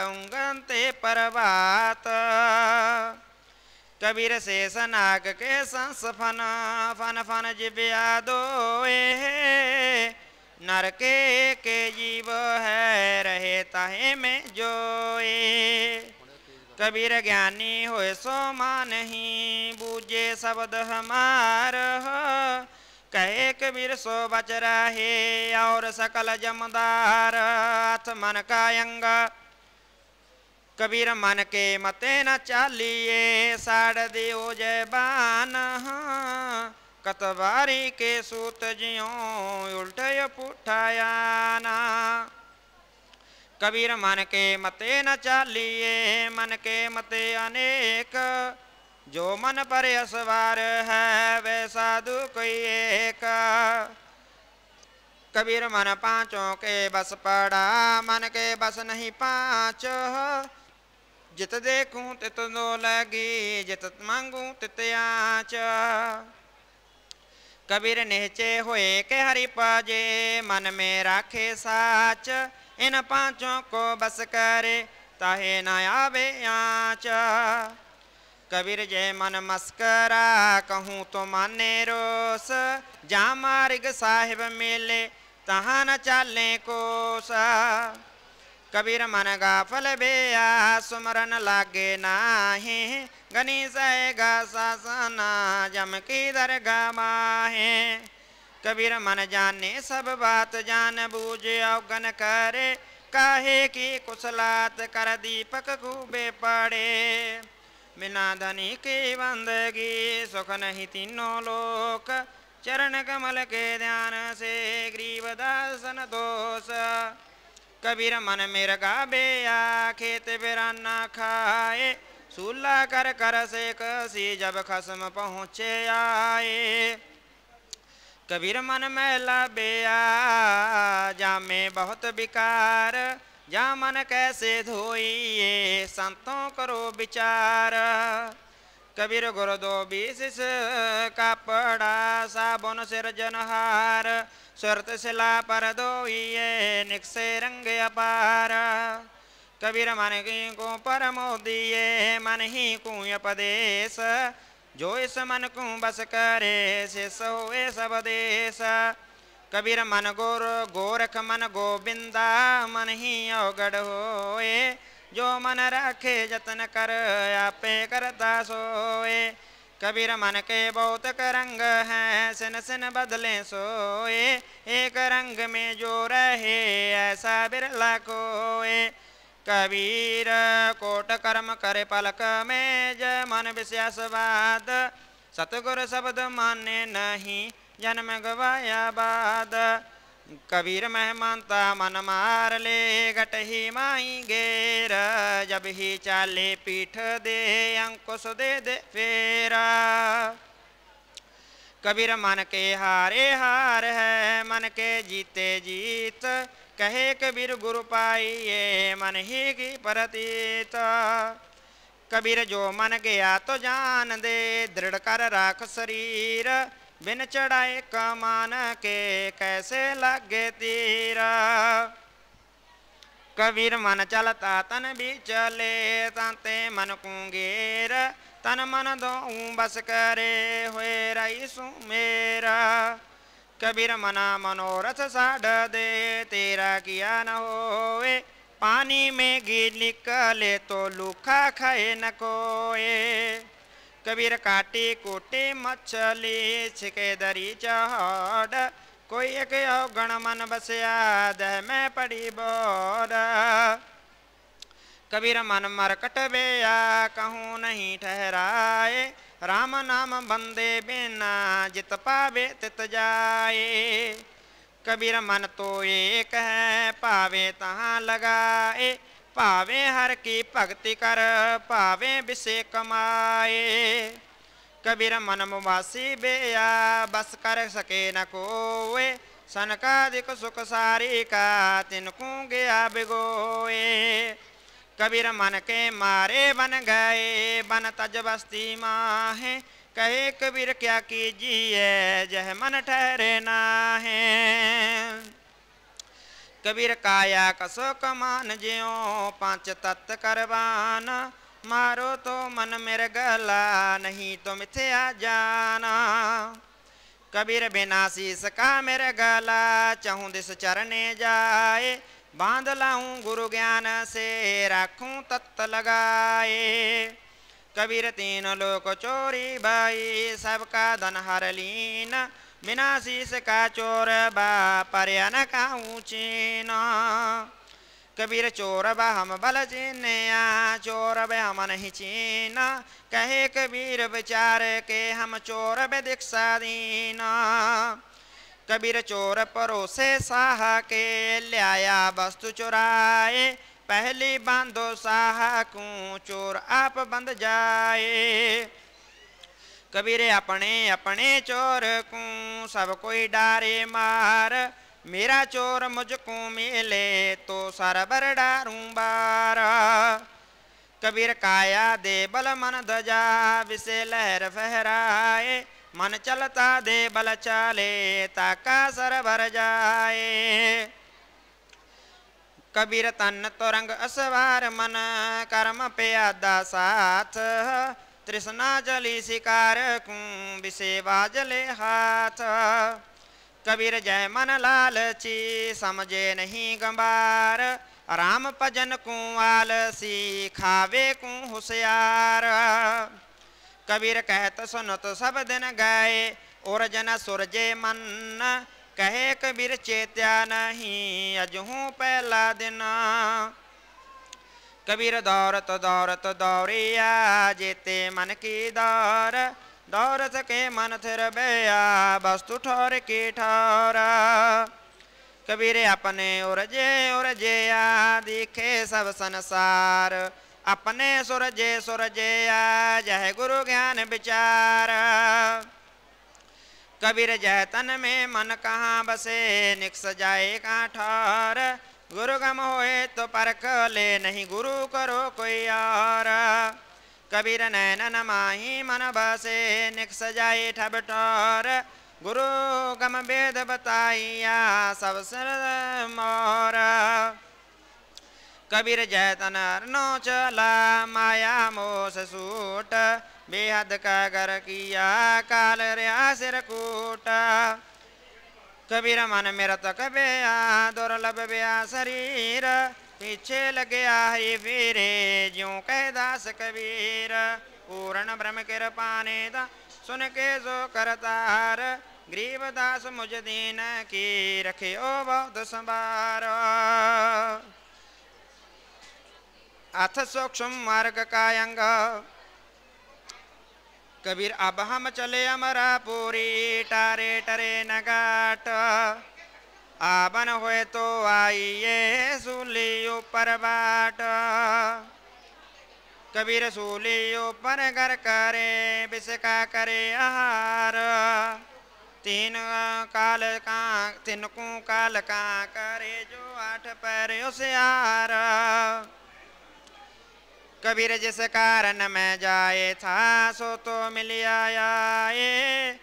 उंगन ते परवात। कबीर शेष नाग के संस फन फन फन जिबिया दोए, नरके के जीव है रहे ताहे में जोए। कबीर ज्ञानी होए सो मान ही बूझे शब्द हमार, कहे कबीर सो बच रहे और सकल जमदार। मन का अंग कबीर मन के मते न चालिए साड़ दियो जयबान, कतवारी के सूत जियो उल्टय पुठाया ना। कबीर मन के मते न चालिए मन के मते अनेक, जो मन पर असवार है वे साधु कोई एक। कबीर मन पांचों के बस पड़ा मन के बस नहीं पांच, जित देखूं तित दो लगी जित मांगूं तित आँच। कबीर नेचे हुए के हरि पाजे मन में राखे साच, इन पांचों को बस करे ताहे न आवे आँच। कबीर जय मन मस्करा कहूँ तो माने रोस, जा मार्ग साहिब मेले तहाँ न चाले कोस। कबीर मन गाफल बेया सुमरन लागे नाहे, गनी सहेगा सासना जम की दरगाह माहे। कबीर मन जाने सब बात जान बूझे अवगन करे, काहे की कुशलात कर दीपक खूबे पड़े। बिना धनी की बंदगी सुख नहीं तीनों लोक, चरण कमल के ध्यान से ग्रीव दासन दोष। कबीर मन मिर्गा बेया खेत बिराना खाए, सूला कर कर से कसी जब खसम पहुँचे आए। कबीर मन मैला बेया जामे बहुत बिकार, जा मन कैसे धोइए संतों करो विचार। कबीर गुरु दो बीस कापड़ा साबुन सिर जनहार, सुरत सिला पर धोइए निकसे रंग अपार। कबीर मन की को परमो दिए मन ही को उपदेश, जो इस मन को बस करे से सोए सब देश। कबीर मन गोर गोरख मन गोविंदा मन ही अवगढ़ होए, जो मन रखे जतन कर आपे करता सोए। कबीर मन के बहुत करंग हैं सिन सिन बदले सोए, एक रंग में जो रहे ऐसा बिरला कोए। कबीर कोट कर्म करे पलक में जय मन विश्वासवाद, सतगुर शब्द माने नहीं जन्म गवाया बाद। कबीर मेहमानता मन मार ले घट ही माई गेर, जब ही चाले पीठ दे अंकुश दे दे फेरा। कबीर मन के हारे हार है मन के जीते जीत, कहे कबीर गुरु पाइये मन ही की प्रतीत। कबीर जो मन गया तो जान दे दृढ़ कर राख शरीर, बिन चढ़ाए कमान के कैसे लगे तीरा। कबीर मन चलता तन भी चले ताते मन कुंगेर, तन मन दो बस करे हुए रही सुमेरा। कबीर मना मनोरथ साढ़ दे तेरा किया न होए, पानी में गिर निकले तो लूखा खाए न कोए। कबीर काटी कोटे मछली छिके दरी चढ़, कोई एक अवगण मन बसया दह में पड़ी बोर। कबीर मन मरकट बेया कहूँ नहीं ठहराए, राम नाम बंदे बिना जित पावे तित जाए। कबीर मन तो एक है पावे तहाँ लगाए, पावे हर की भक्ति कर पावे विषय कमाए। कबीर मन मुबासी बेया बस कर सके न कोए, सनकादिक सुख सारी का तिनको गया बिगोए। कबीर मन के मारे बन गए बन तज बस्ती माहे, कहे कबीर क्या कीजिए जह मन ठहरे नाहे। कबीर काया कसो कमान ज्यो पांच तत् करवान, मारो तो मन मेरे गला नहीं तो मिथ्या जाना। कबीर बिना शीस का मेरे गला चाहूँ दिस चरने जाए, बांध लाऊँ गुरु ज्ञान से राखूँ तत् लगाए। कबीर तीन लोक चोरी भाई सबका धन हर लीन, बिना शीस का चोर बा पर्या न कहूँ चीना। कबीर चोर बा हम बल चीन्या चोर बे हम नहीं चीना, कहे कबीर विचार के हम चोर बे दीक्षा दीना। कबीर चोर परोसे साह के लिया वस्तु चुराए, पहली बांधो साह को चोर आप बंध जाए। कबीर अपने अपने चोर को सब कोई डारे मार, मेरा चोर मुझको मिले तो सर बर डारूं बार। कबीर काया दे बल मन धजा विसे लहर फहराए, मन चलता दे बल चाले ताका सर भर जाए। कबीर तन तो रंग असवार मन कर्म पे आदा साथ, तृष्णा जली शिकारकू विसेवा जले हाथ। कबीर जय मन लालची समझे नहीं गंबार, राम भजन कू आलसी खावे कू होशियार। कबीर कहत सुनत सब दिन गए और जन सुरजे मन, कहे कबीर चेत्या नहीं अजहूँ पहला दिन। कबीर दौरत दौरत दौरिया जेते मन की दौर, दौरत के मन थिर बया वस्तु ठोर की ठोर। कबीर अपने उरजे उरजेया दिखे सब संसार, अपने सुरजे सुरजेया जय गुरु ज्ञान विचार। कबीर जय तन में मन कहाँ बसे निकस जाए कहाँ ठोर, गुरु गम होए तो परख ले नहीं गुरु करो कोई और। कबीर नैनन माही मन बसे निकस जाए ठब ठोर, गुरु गम वेद बताइया सब सर मोर। कबीर जय तन नो चला माया मोस सूट, बेहद का गर किया काल रया सिर कूट। कबीर मन मेरा तो कबे दुर्लभ ब्या शरीर, पीछे लगे हरि फेरे ज्यों कह दास कबीर। पूर्ण ब्रह्म कृपा नेता सुन के जो करतार, गरीब दास मुझ दीन की रखे ओ बहुत संभार। अथ सूक्ष्म मार्ग का अंग कबीर अब हम चले अमरा पूरी, टारे टरे नगाट। आवन हुए तो आइए सूली ऊपर बाट, कबीर सूली ऊपर घर करे बिसका करे आहार। तीन काल का तिनकू काल का करे जो आठ पर उसे आर। कबीर जिस कारण मैं जाए था सो तो मिलिया आए,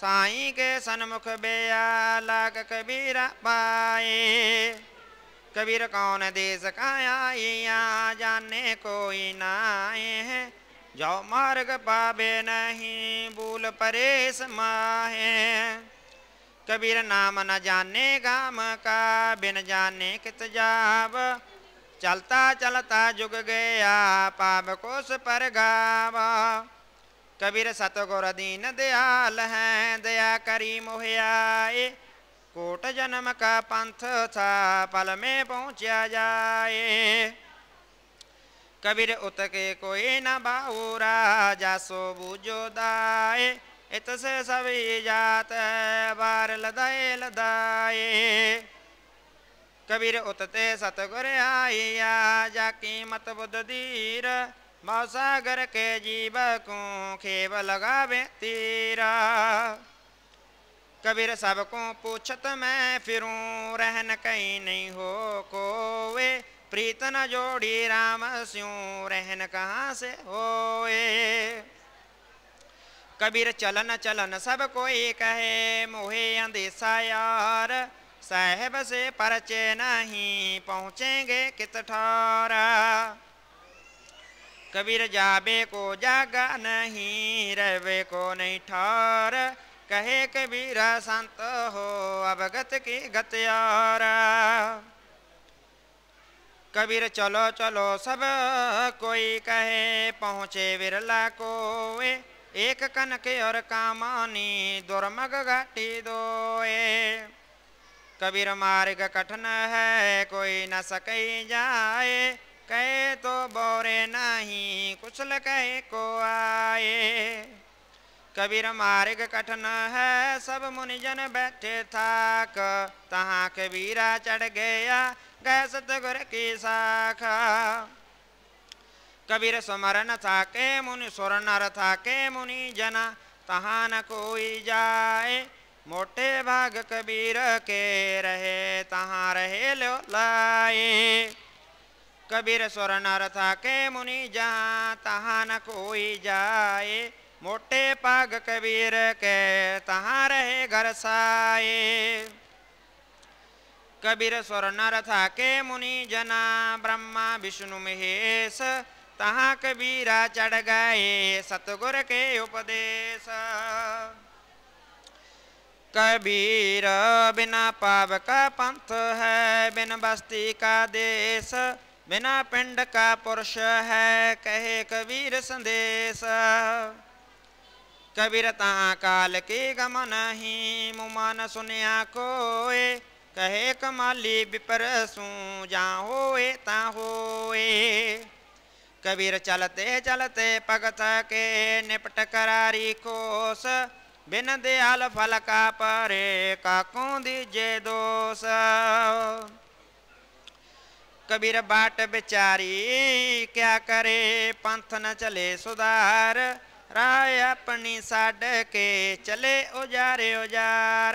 साईं के सन्मुख बेया लाग कबीर पाए। कबीर कौन देश का आइया जाने कोई नाए है, जो मार्ग पावे नहीं भूल परेश माहे। कबीर नाम न जाने गाम का बिन जाने कित जाब, चलता चलता जुग गया पाप कोस पर गावा। कबीर सतगुर दीन दयाल हैं दया करी मोहयाए, कोट जन्म का पंथ था पल में पहुँचा जाए। कबीर उतके कोई न बाऊरा जासो बूझो दाए, इत से सभी जात बार लदाए लदाए। कबीर उतते सतगुर आइया जाकी मत बुद्ध धीर, मौसागर के जीव को खेब लगावे तीरा। कबीर सबको पूछत मैं फिरूं रहन कहीं नहीं हो कोए, प्रीत न जोड़ी राम स्यूं रहन कहाँ से होए। कबीर चलन चलन सब कोई कहे मोहे अंदेशा यार, साहेब से परचे नहीं पहुँचेंगे कित ठौरा। कबीर जाबे को जागा नहीं रहवे को नहीं ठौर, कहे कबीरा संत हो अवगत की गत यारा। कबीर चलो चलो सब कोई कहे पहुँचे विरला कोए, एक कनक और कामानी दुर्मग घाटी दोए। कबीर मार्ग कठिन है कोई न सके जाए, कहे तो बोरे नहीं कुशल कहे को आए। कबीर मार्ग कठिन है सब मुनिजन बैठे थाक, तहाँ कबीरा चढ़ गया गए सतगुर की साखा। कबीर सुमरन थाके मुनि सुर नर थाके मुनि जना, तहाँ न कोई जाए मोटे भाग कबीर के रहे तहाँ रहे लो लाए। कबीर सुर नर थाके मुनि जहाँ तहाँ न कोई जाए, मोटे पाग कबीर के तहाँ रहे घर साए। कबीर सुर नर थाके मुनि जना ब्रह्मा विष्णु महेश, तहाँ कबीरा चढ़ गए सतगुर के उपदेश। कबीर बिना पाप का पंथ है, बिन बस्ती का देश, बिना पिंड का पुरुष है, कहे कबीर संदेश। कबीर तहाँ काल की गम नहीं, मुमान सुनिया कोए, कहे कमाली बिपरसू जा होए ता होए। कबीर चलते चलते पग थके, निपट करारी कोस, बिन दयाल फल का परे, काकू दीजे दोष। कबीर बाट बिचारी क्या करे, पंथ न चले सुधार, राय अपनी साड के चले उजारे उजार।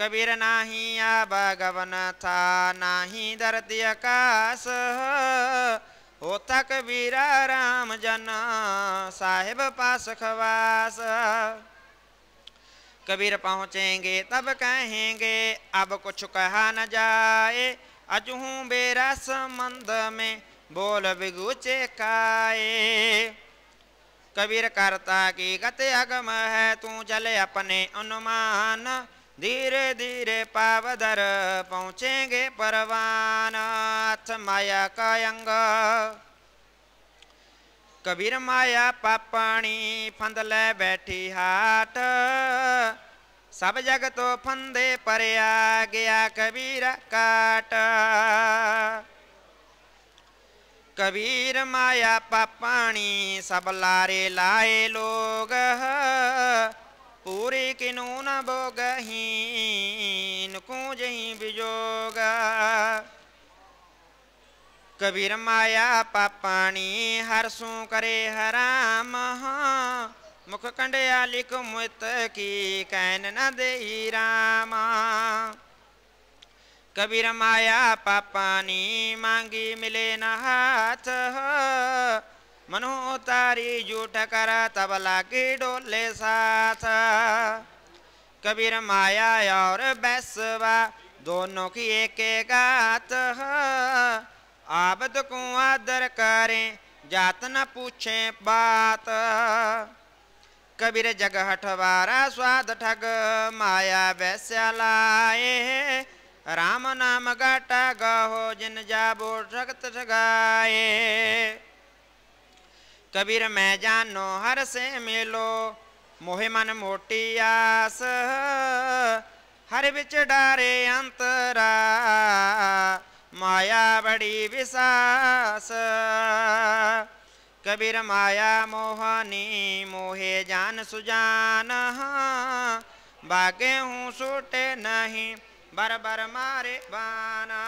कबीर नाही आबा गवन था, नाही धरती आकाश, होता कबीरा राम जन साहिब पास खवास। कबीर पहुँचेंगे तब कहेंगे अब कुछ कहा न जाए, अजहूँ बेरा संबंध में बोल बिगुचे खाए। कबीर करता की गत अगम है, तू चले अपने अनुमान, धीरे धीरे पावधर पहुँचेंगे परवान। अथ माया का अंग कबीर माया पापणी, फंद ले बैठी हाट, सब जग तो फंदे पर आ गया कबीर काट। कबीर माया पापणी, सब लारे लाए लोग, पूरी किनून बोगहीन कुंज ही बिजोगा। कबीर माया पापाणी, हरसू करे हराम, मुख कंडिया लिख मुत की कैन न दे राम। कबीर माया पापाणी, मांगी मिले न हाथ, मनु उतारी जूठ कर तबला की डोले साथ। कबीर माया और बैसवा, दोनों की एक गात, आबद को आदर करें जात न पूछे बात। कबीर जग हठवारा स्वाद ठग, माया वैस्या लाए, राम नाम गाटा गहो जिन जाबो ठगत ठगाए। कबीर मैं जानो हर से मिलो, मोहे मन मोटी आस, हर बिच डारे अंतरा माया बड़ी विसास। कबीर माया मोहनी, मोहे जान सुजान, बागे हूँ सूटे नहीं, बर बर मारे बाना।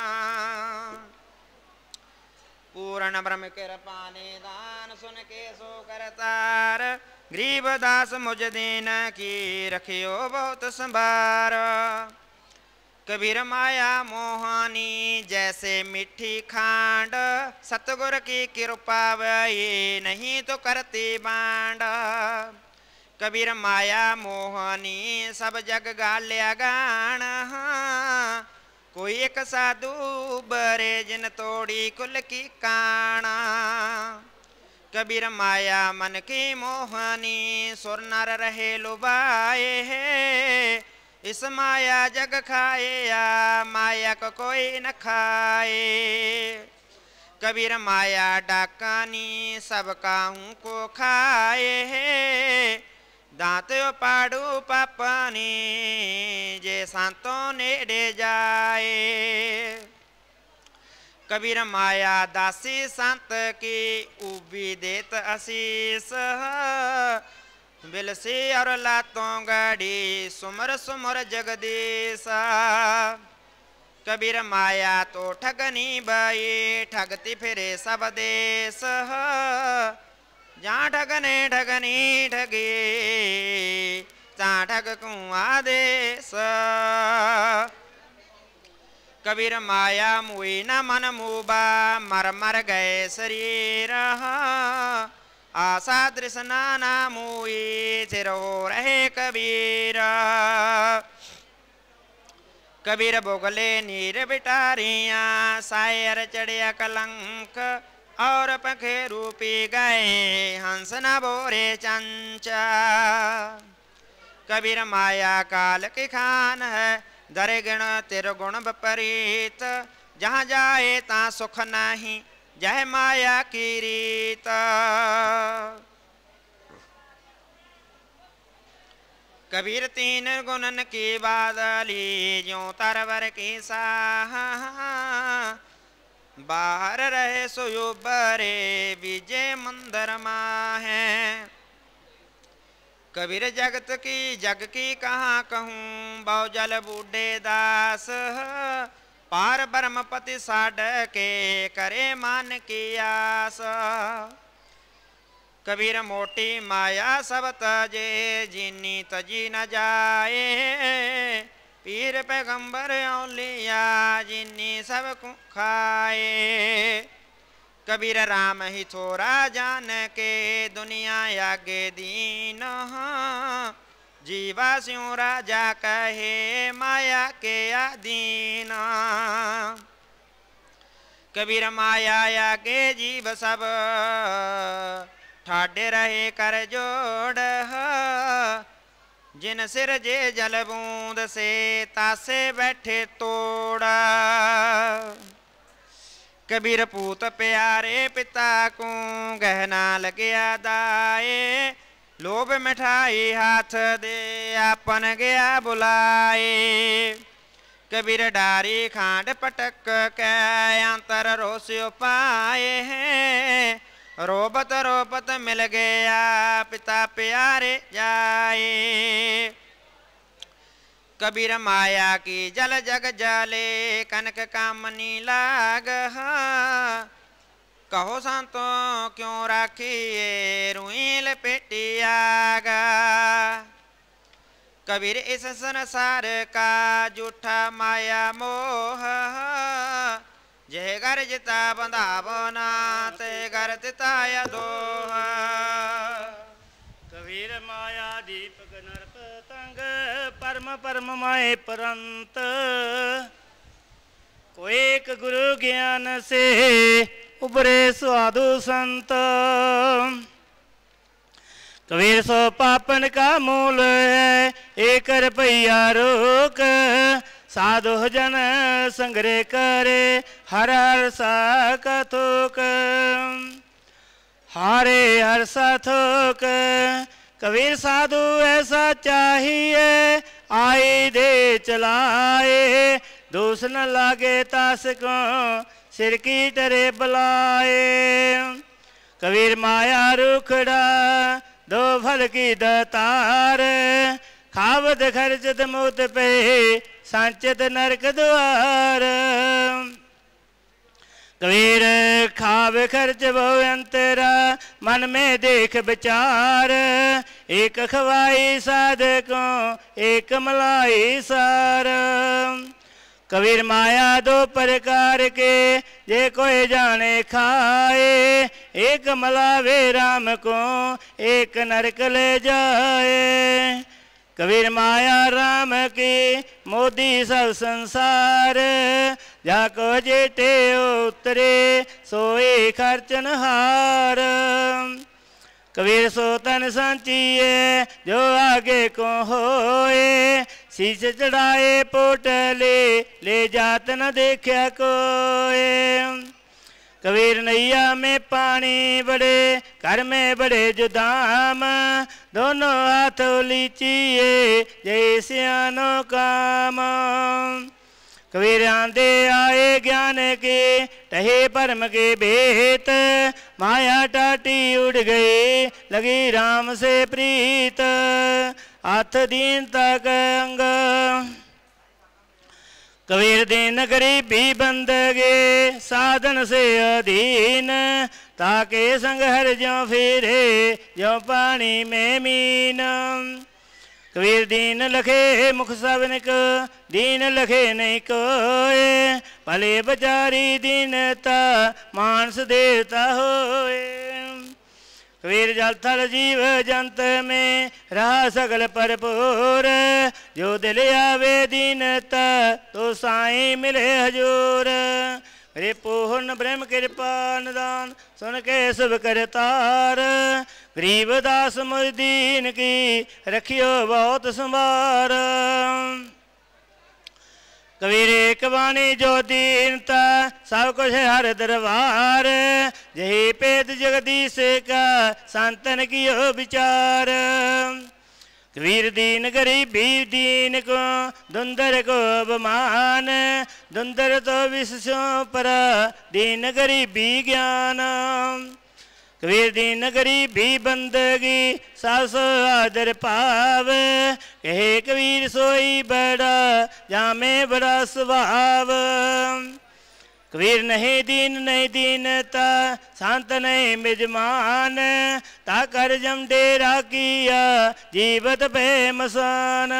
पूर्ण ब्रह्म कृपाने दान, सुन के सो करतार, गरीब दास मुझ दीन की रखियो बहुत संभार। कबीर माया मोहानी जैसे मिठी खांड, सतगुर की कृपा वही नहीं तो करती बांड। कबीर माया मोहानी, सब जग गाल्या गान, कोई एक साधु बरे जिन तोड़ी कुल की काना। कबीर माया मन की मोहनी, सुर नर रहे लुबाए है, इस माया जग खाए या माया को कोई न खाए। कबीर माया डाकानी, सब काहू को खाए है, दांत पाड़ू पापानी जे सांतों नेड़े जाए। कबीर माया दासी संत की, उबी देत असीस, बिलसी और लातों गढ़ी सुमर सुमर जगदीश। कबीर माया तो ठगनी बई, ठगती फिरे सब देश, जहाँ ठगने ठगनी ठगे जहाँ ठग कुआ देश। कबीर माया मुई न मन मुबा, मर मर गए शरीर, आशा तृष्णा न मुई चिर हो रहे कबीर। कबीर भोगले नीर बिटारियाँ, सायर चढ़िया कलंक, और पखेरु पी गए हंस न बोरे चंचा। कबीर माया काल की खान है दर गुण तेर गुण विपरीत, जहाँ जाए ता सुख नहीं जह माया की रीत। कबीर तीन गुणन की बादली ज्यों तरवर की साह, बाहर रहे सोयो बरे विजय मंदिर माह। कबीर जगत की जग की कहाँ कहूँ बहुजल बूढ़े दास, पार ब्रह्मपति साढ़ के करे मान की आस। कबीर मोटी माया सब तजे जीनी तजी न जाए, पीर पैगंबर औलिया जीनी सब को खाए। कबीर राम ही थोड़ा जान के दुनिया आगे दीन, जीवा सिंह राजा कहे माया के अधीन। कबीर माया आगे जीव सब ठाडे रहे कर जोड़, जिन सिर जे जल बूंद से तासे बैठे तोड़ा। कबीर पूत प्यारे पिता को गहना लगिया दाए, लोभ मिठाई हाथ दे आपन गया बुलाए। कबीर डारी खांड पटक के अंतर रोसियो पाए हैं, रोबत रोबत मिल गया पिता प्यारे जाए। कबीर माया की जल जग जाले कनक कामनी लाग, कहो संतों क्यों राखिए रुईल पेटी आग। कबीर इस संसार का जूठा माया मोह, जय घर जिता बंधावना ते घर तिताया दोह। कबीर माया दीपक नरप तंग परम परम माए परंत, को एक गुरु ज्ञान से उबरे साधु संत। कबीर सो पापन का मूल है एक रुपया रोक, साधु जन संग्रह करे हर हर सा कथोक। हारे हर सा थोक कबीर साधु ऐसा चाहिए, आई दे चलाए दोष न लागे तास को सिर की टरे बलाए। कबीर माया रुखड़ा दो फल की दतार, खावत खर्चत मौत पे सांचित नरक द्वार। कबीर खाव खर्च बहु अंतरा मन में देख विचार, एक खवाई साधकों एक मलाई सार। कबीर माया दो प्रकार के जे कोई जाने खाए, एक मलावे राम को एक नरक ले जाए। कबीर माया राम की मोदी सब संसार, जाको जेठे उतरे सोए खर्चन हार। कबीर सोतन संचिए जो आगे को होए, शीश चढ़ाए पोटले ले जात न देखा कोए। कबीर नैया में पानी बड़े घर में बड़े जुदाम, दोनों हाथों लीचिए जैसे आनो काम। कबीर आंदे आए ज्ञान के टहे परम के भेत, माया टाटी उड़ गई लगी राम से प्रीत। हाथ दीन तक अंग कबीर दीन गरीबी बंदगे साधन से अधीन, ताके संग हर ज्यों फिरे ज्यों पानी में मीन। कबीर दीन लखे मुख सबन को दीन लखे नहीं कोए, भले बचारी दीनता मानस देवता होए। कबीर जल थल जीव जंत में रहा सगल परपूर, जो दिल आवे दीनता तो साईं मिले हजूर। रिपुहुन ब्रह्म कृपा निदान सुन के शुभ करतार। गरीब दास मुदीन की रखियो बहुत संभार। कबीर एक वाणी जो दीनता सब कुछ हर दरबार। यही पेद जगदीश का संतन कियो विचार। कबीर दीन गरीबी दीन को धुंधर को अवमान। धुंधर तो विशेषों पर दीन गरीबी ज्ञान। कबीर दीन गरीबी बंदगी सासो आदर पाव। कहे कबीर सोई बड़ा जामे बड़ा स्वभाव। कबीर नहीं दीन नहीं दीनता शांत नहीं मिजमान। ताकर जम डेरा किया जीवत पे मसान।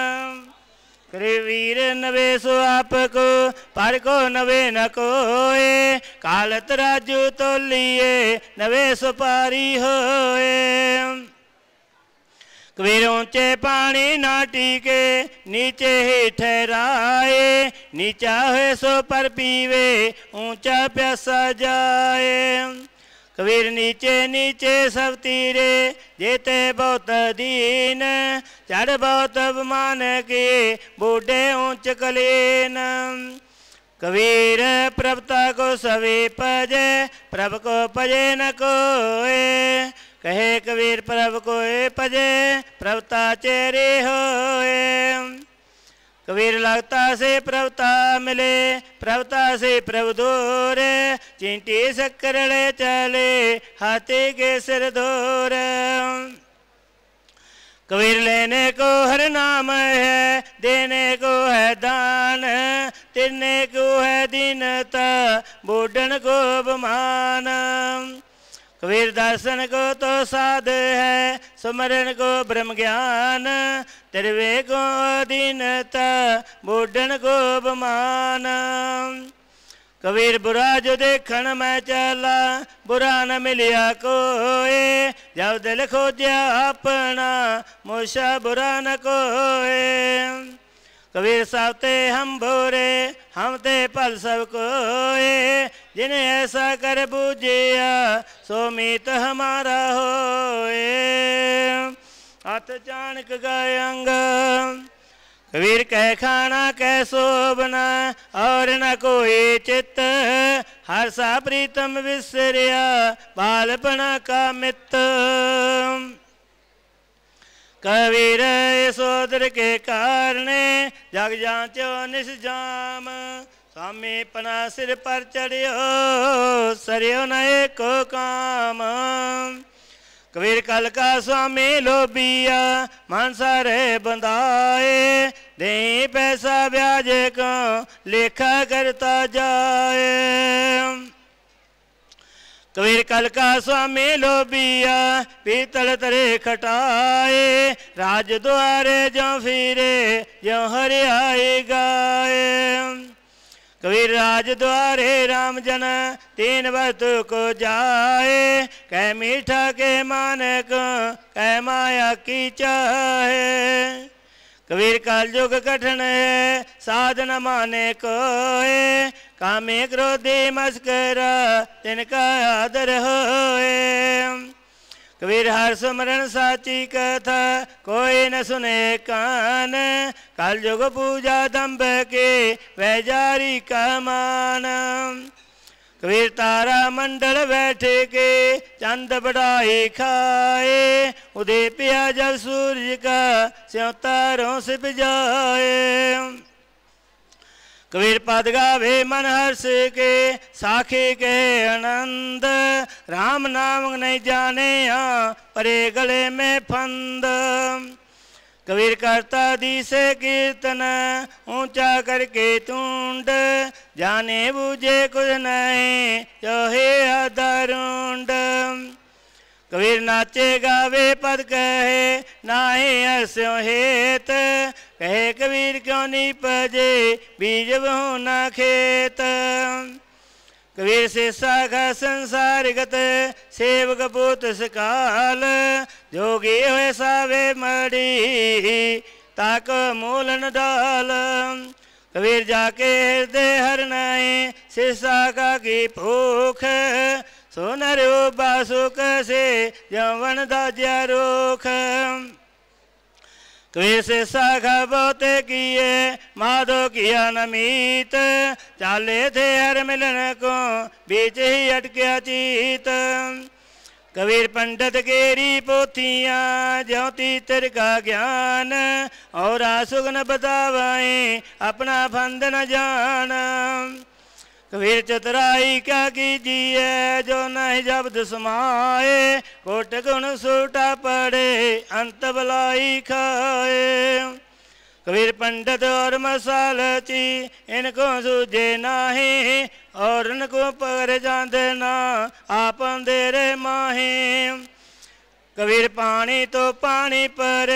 कबीर नवे सो आपको पर को नवे न कोए। कालत राजू तो लिए नवे सो पारी होए। कबीर ऊंचे पानी ना टीके नीचे ही ठहराए। नीचा है सो पर पीवे ऊंचा प्यासा जाए। कबीर नीचे नीचे सब तीरे जेते बहुत दीन। चढ़ बहुत अवमान के बूढ़े ऊंच कलीन। कबीर प्रभुता को सभी पजे प्रभु को पजे न कोए। कहे कबीर प्रभु को पजे प्रभुता चेरे होए। कबीर लगता से प्रभुता मिले प्रभुता से प्रभु दोरे। चिंटी सकरड़े चले हाथी के सिर धोरे। कबीर लेने को हर नाम है देने को है दान। तिरने को है दीनता बूढ़न को अपमान। कबीर दर्शन को तो साध है सुमरन को ब्रह्म ज्ञान। तिरवे को दीनता बूढ़न को अपमान। कबीर बुरा जो देखन मैं चला बुरा न मिलिया कोए। जब दिल खोजा अपना मोशा बुरा न कोए। कबीर साहब ते हम बोरे हम ते पल सब कोए। जिन्हें ऐसा कर बूझिया सोमित हमारा होए। अथ चाणक गाय अंग कबीर कह खाना कह सोबना और न कोई चित्त। हर सा प्रीतम विसरिया बालपना का मित। कबीर यशोदर के कारण जग जांचो निस जाम। स्वामी पना सिर पर चढ़ियो सरियो नए को काम। कबीर कल का स्वामी लोभिया मानसा रे बंधाए। दे पैसा ब्याज को लेखा करता जाए। कबीर कल का स्वामी लोभिया पीतल तरे खटाए। राज द्वारे जो फिरे जो हरियाई गाए। कबीर राज द्वारे राम जन तीन वस्तु को जाए। कह मीठा के मानक कह माया की चाहे। कबीर कलयुग कठिन है साधन माने कोए। कामे क्रोधी मस्करा तिनका आदर होए। कबीर हर सुमरन साची कथा कोई न सुने कान। कलयुग पूजा दम्भ के वैजारी का मान। कबीर तारा मंडल बैठे के चंद बढ़ाई खाए। उदय पिया जब सूर्य का स्यों तारों से बिजाए। कबीर पद गावे मन हर्ष के साखी के आनंद। राम नाम नहीं जाने यहाँ परे गले में फंद। कबीर करता दी से कीर्तन ऊंचा करके तुंड। जाने बूझे कुछ नहीं जो है अधरूंड। कबीर नाचे गावे पद कहे नाहे हस्यो हेत। कहे कबीर क्यों नहीं पजे बीज बहु न खेत। कबीर शिष्या का संसार गत सेवक पूत सकाल। जोगी हुए सावे मड़ी ताको मूलन डाल। कबीर जाके हृदय हरनाए सिरसा का की भूख सोनरो बासुक से यवन दाज्या रोख। कबीर सिरसा का बहुते किए माधो किया नमीत चाले थे हर मिलन को बीच ही अटक्या चीत। कबीर पंडित गेरी पोथियाँ ज्यों तीतर का ज्ञान और आसुगन बतावाएं अपना फंद न जान। कबीर चतुराई क्या कीजिए जो नहीं जब्द समाए कोट गुण सूटा पड़े अंत भलाई खाए। कबीर पंडित और मसालची इनको सूझे नाही और इनको पकड़ जाते ना आप अंधेरे माहे। कबीर पानी तो पानी पर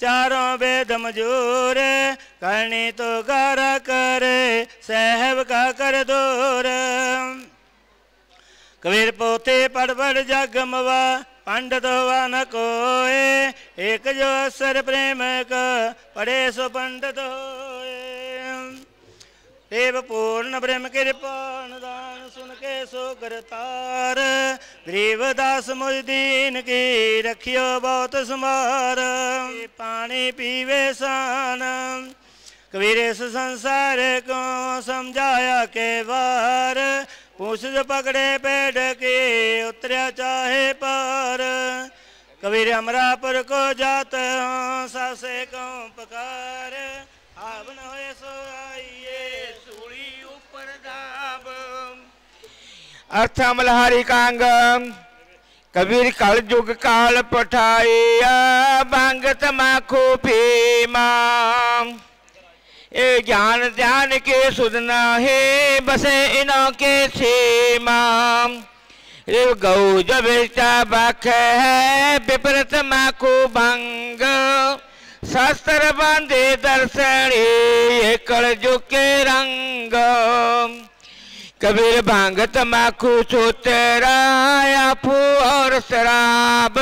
चारों वेद मजूर करनी तो गारा करे साहब का कर दूर। कबीर पोथे पढ़ पढ़ जगमवा पंडित हुआ न कोए एक जो असर प्रेम का पढ़े सो पंडित होए। पूर्ण प्रेम कृपान दान सुन के सो करतार गरीब दास मुझ दीन की रखियो बहुत सुमार। पानी पीवे सान कबीर इस संसार को समझाया के बार पूछ जो पकड़े पेड़ के उतरिया चाहे पार। कबीर हमरा पर को जात हूँ सासे को पकार आब न होए सो आइए सूली ऊपर दाब। अर्थ मल्हारी कांगम कबीर काल जुग काल पठाया बांगत माखो पीमा ए ज्ञान ध्यान के सुधना है बसे इनों के सीमा। रेव गौ जब बाख है विपरत माखू भंग शस्त्र बांधे दर्शनी एकड़ झुके रंग। कबीर भांगत माखू सोतरा आपू और शराब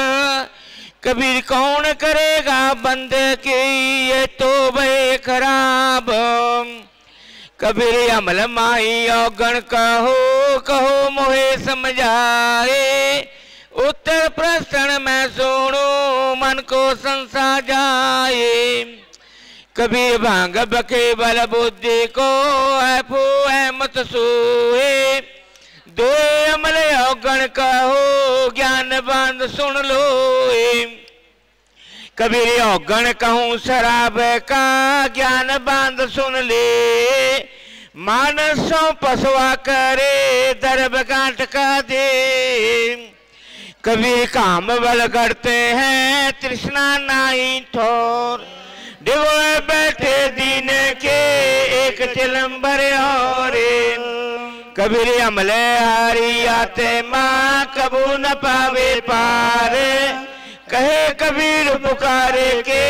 कबीर कौन करेगा बंद की ये तो बे खराब। कबीर अमल माई औगण कहो कहो मोहे समझाए उत्तर प्रश्न में सुनो मन को संसा जाए। कबीर भांग बके बल बुद्धि को है फू है मत सोए दो अमल औगण कहो ज्ञान बांध सुन लो। कबीर औगण कहूँ शराब का ज्ञान बांध सुन ले मानसों पसवा करे दर्भ गांठ का दे। कबीर काम बल करते हैं तृष्णा नाई थोर डिबोए बैठे दीन के एक चिलम्बर और। कबीर अमले हारी आते माँ कबू न पावे पारे कहे कबीर पुकारे के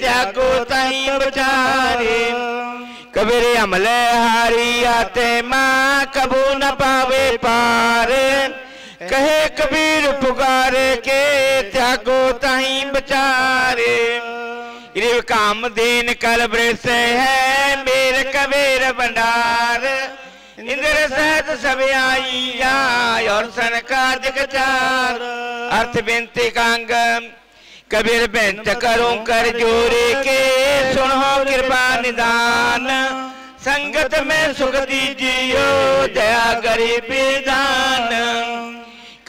जागो ताई बचारे। कबीर अमले हारी आते माँ कबू न पावे पारे कहे कबीर पुकारे के जागो ताई बचारे। काम दीन कल ब्रेस है मेर कबीर भंडार इंद्र सहित सब आई और सन का दिगचार। अर्थ बेनती कांग कबीर बेंत करूं कर जोरे के सुनो कृपा निदान संगत में सुख दीजियो दया गरीबी दान।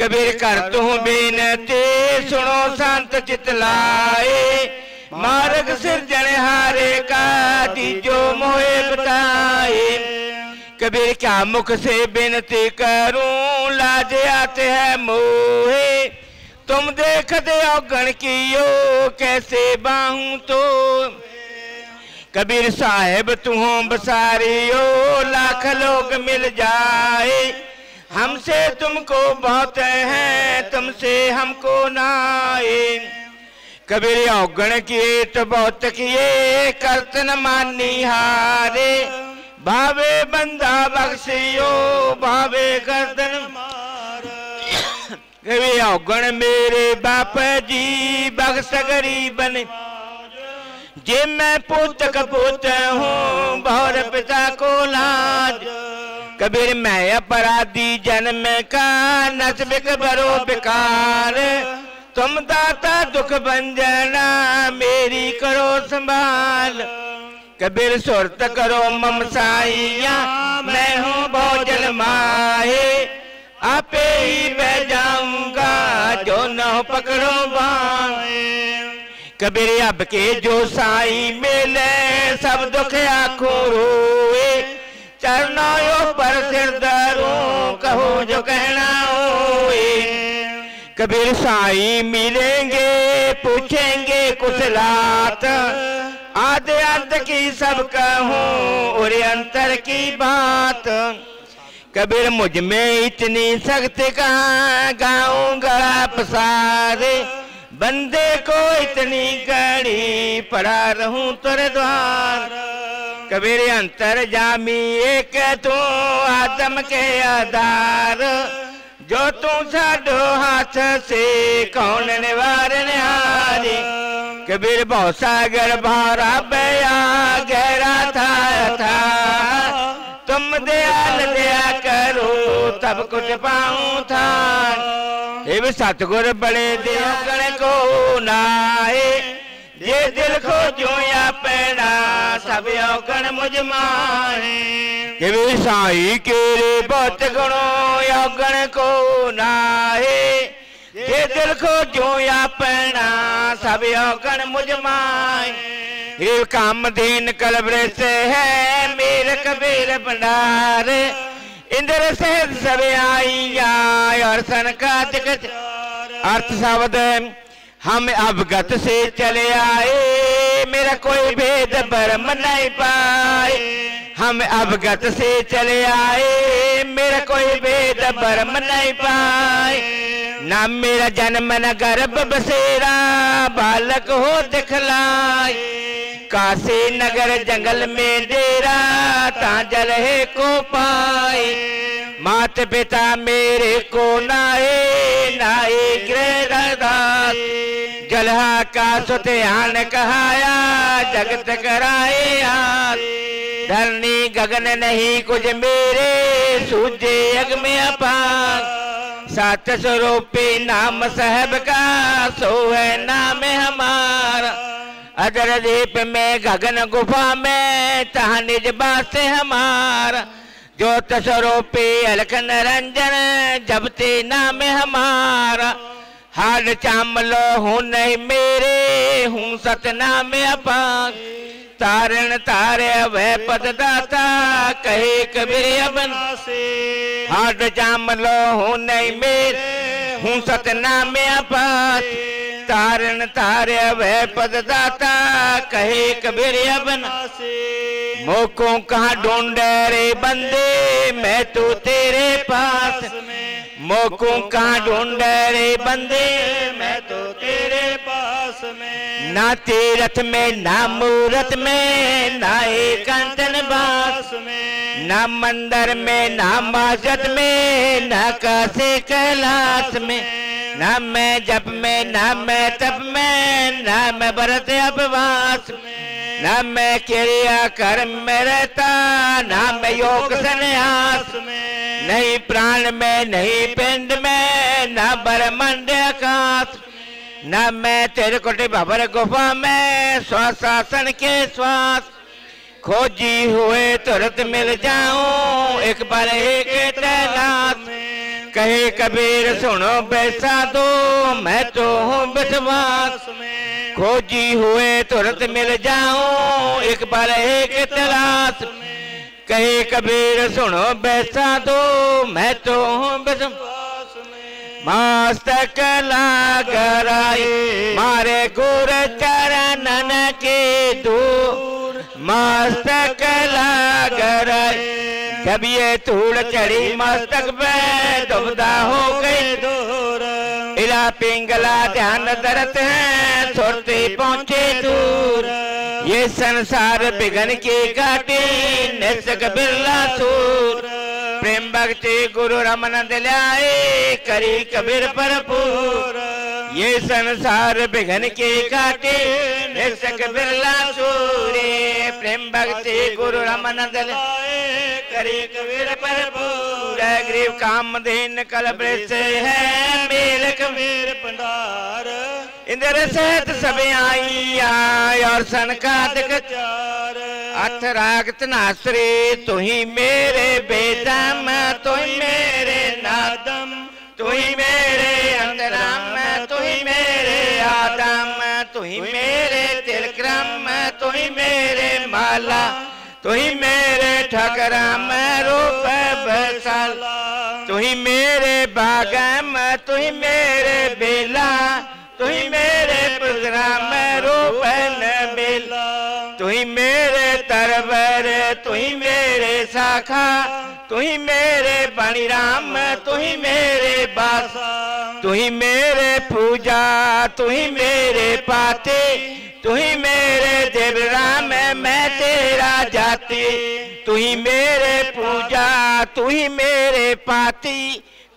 कबीर करत हूँ बेनती सुनो संत चित लाए मार्ग सृजनहारे का दीजो मोहे बताए। कबीर क्या मुख से बिनती करूं लाज आते हैं मोहे तुम देखते औगण की यो कैसे बाहूं तो। कबीर साहेब तुहो बसारियो लाख लोग मिल जाए हमसे तुमको बहुत है तुमसे हमको नाए। कबीर औगण किए तो बहुत किए करतन मानी हारे भावे बंदा बख्शियो भावे गर्दन मार। औगण मेरे बाप जी बख्श गरीबन जे मैं पूछक पूछता हूँ भौर पिता को लाज, कबीर मैं अपराधी जन्म का नस्बिक बरो बेकार। तुम दाता दुख बंजना मेरी करो संभाल, कबीर सुरत करो ममसाइया मैं हूँ भोजन माहे। आपे ही बह जाऊंगा जो न हो पकड़ो बाए, कबीर अब के जो साई मिले सब दुख आंखों रोए। चरनायों पर सिर धरो कहो जो कहना होए, कबीर साई मिलेंगे पूछेंगे कुछ लात। आधे अंत की सब कहूँ और अंतर की बात, कबीर मुझ में इतनी शक्ति कहाँ गाऊं गड़ा पसारे। बंदे को इतनी गड़ी पड़ा रहूं तुर द्वार, कबीर अंतर जामी एक तू आदम के आधार। जो तू साढ़ो हाथ से कौन निवार निहारी, कबीर बहुत सागर भारा बया गहरा था था। तुम दयाल दया करो तब कुछ पाऊं था, एवं सतगुर बड़े देवगण को नाए। ये दिल खोजो या पैड़ा सब अवगण मुझ माए, कबीर साई के बहुत गुणों अवगण को नाए। ये दिल को जो या पहना सब अवगण मुझ माए। ये कामधेन कलबरे से है मेरे कबीर भंडार, इंद्र से सब आईया और सन का जगत। अर्थ शब्द हम अवगत से चले आए मेरा कोई भेद भ्रम नहीं पाए। हम अवगत से चले आए मेरा कोई भेद भ्रम नहीं पाए। ना मेरा जन्म न गर्भ बसेरा बालक हो दिखलाए, काशी नगर जंगल में डेरा ता जलहे को पाए। मात पिता मेरे को नाए नाए ग्रहदास, जलहा का सुध्यान कहाया जगत कराए हाथ। धरनी गगन नहीं कुछ मेरे सूझे अग में अपार, सात स्वरूपी नाम साहब का सो है नाम हमारा। अदर दीप में गगन गुफा में तहा निज बास हमारा, ज्योत स्वरूपी अलख निरंजन जपते नाम हमारा। हाड चाम लो हूँ नहीं मेरे हूँ सतनाम अपार, तारण तारे वह पददाता कहे कबीर अबन। हाथ जाम लो हूँ नहीं मेरे हूँ सतनाम अपार, तारण तारे वह पददाता कहे कबीर अबन। मोकों कहाँ ढूंढे रे बंदे मैं तो तेरे पास, मोकों कहाँ ढूंढे रे बंदे मैं तो तेरे पास में। ना तीरथ में ना मूरत में ना एक अंतन बास में, ना मंदिर में ना मस्जिद में ना कासे कैलाश में। ना मैं जप में ना मैं तप में ना मैं व्रत उपवास में, ना मैं क्रिया कर्म में रहता ना मैं योग सन्यास में। नहीं प्राण में नहीं पिंड में ना ब्रह्मांड आकाश, ना मैं तेरे कोटि भवर गुफा में श्वासासन के श्वास। खोजी हुए तुरंत मिल जाऊं एक बार एक तैनात, कहे कबीर सुनो बैसा दो मैं तो हूँ विश्वास। खोजी हुए तुरंत मिल जाऊं एक बार एक तलाश, कहे कबीर सुनो बैसा दो मैं तो हूँ विश्वास। मस्तक लाग राई मारे गुर चरणन के दूर, मस्तक लाग राई जब ये धूल चढ़ी मस्तक पे दुबदा हो गई दूर। इला पिंगला ध्यान दरत है सुरते पहुँचे दूर, ये संसार बिघन के काटे निसक बिरला सूर। प्रेम भक्ति गुरु रमन दिलाए करी कबीर भरपूर, ये संसार बिघन के काटे शिक्षक बिरला सूरी प्रेम भक्ति गुरु रमन दल करे कबीर पर पूरा गरीब काम दीन कल ब्रज है मेल कबीर भंडार इंद्र सहित सब आईया और सन का दिगचार अथ राग तनासरे तू ही मेरे बेदम तू ही मेरे नादम तू ही मेरे अंतराम तू ही मेरे आदम तू ही मेरे तिलक्रम तू ही मेरे माला तू ही मेरे ठकराम रूप बसाल तू ही मेरे बागम तू ही मेरे बेला तू ही मेरे पुजराम रूप बेला तू ही मेरे तरवर तू ही मेरे शाखा तू ही मेरे बणी राम तू ही मेरे बासा तू ही मेरे पूजा तू ही मेरे पाते तू ही मेरे देवराम मैं तेरा जाति तू ही मेरे पूजा तू ही मेरे पाती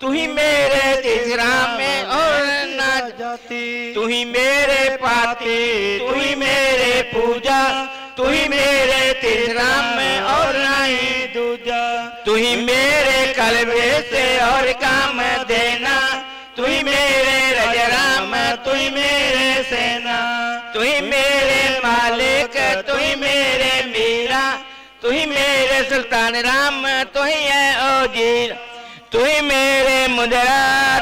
तू ही मेरे देवराम और ना जाति तू ही मेरे पाती तू ही मेरे पूजा तू ही मेरे तिजराम और नहीं दूजा तू ही मेरे कलबे से और काम देना तू ही मेरे रजराम तू ही मेरे सेना तू ही मेरे मालिक तू ही मेरे मीरा तू ही मेरे सुल्तान राम तू ही है ओजीर तू ही मेरे मुद्रा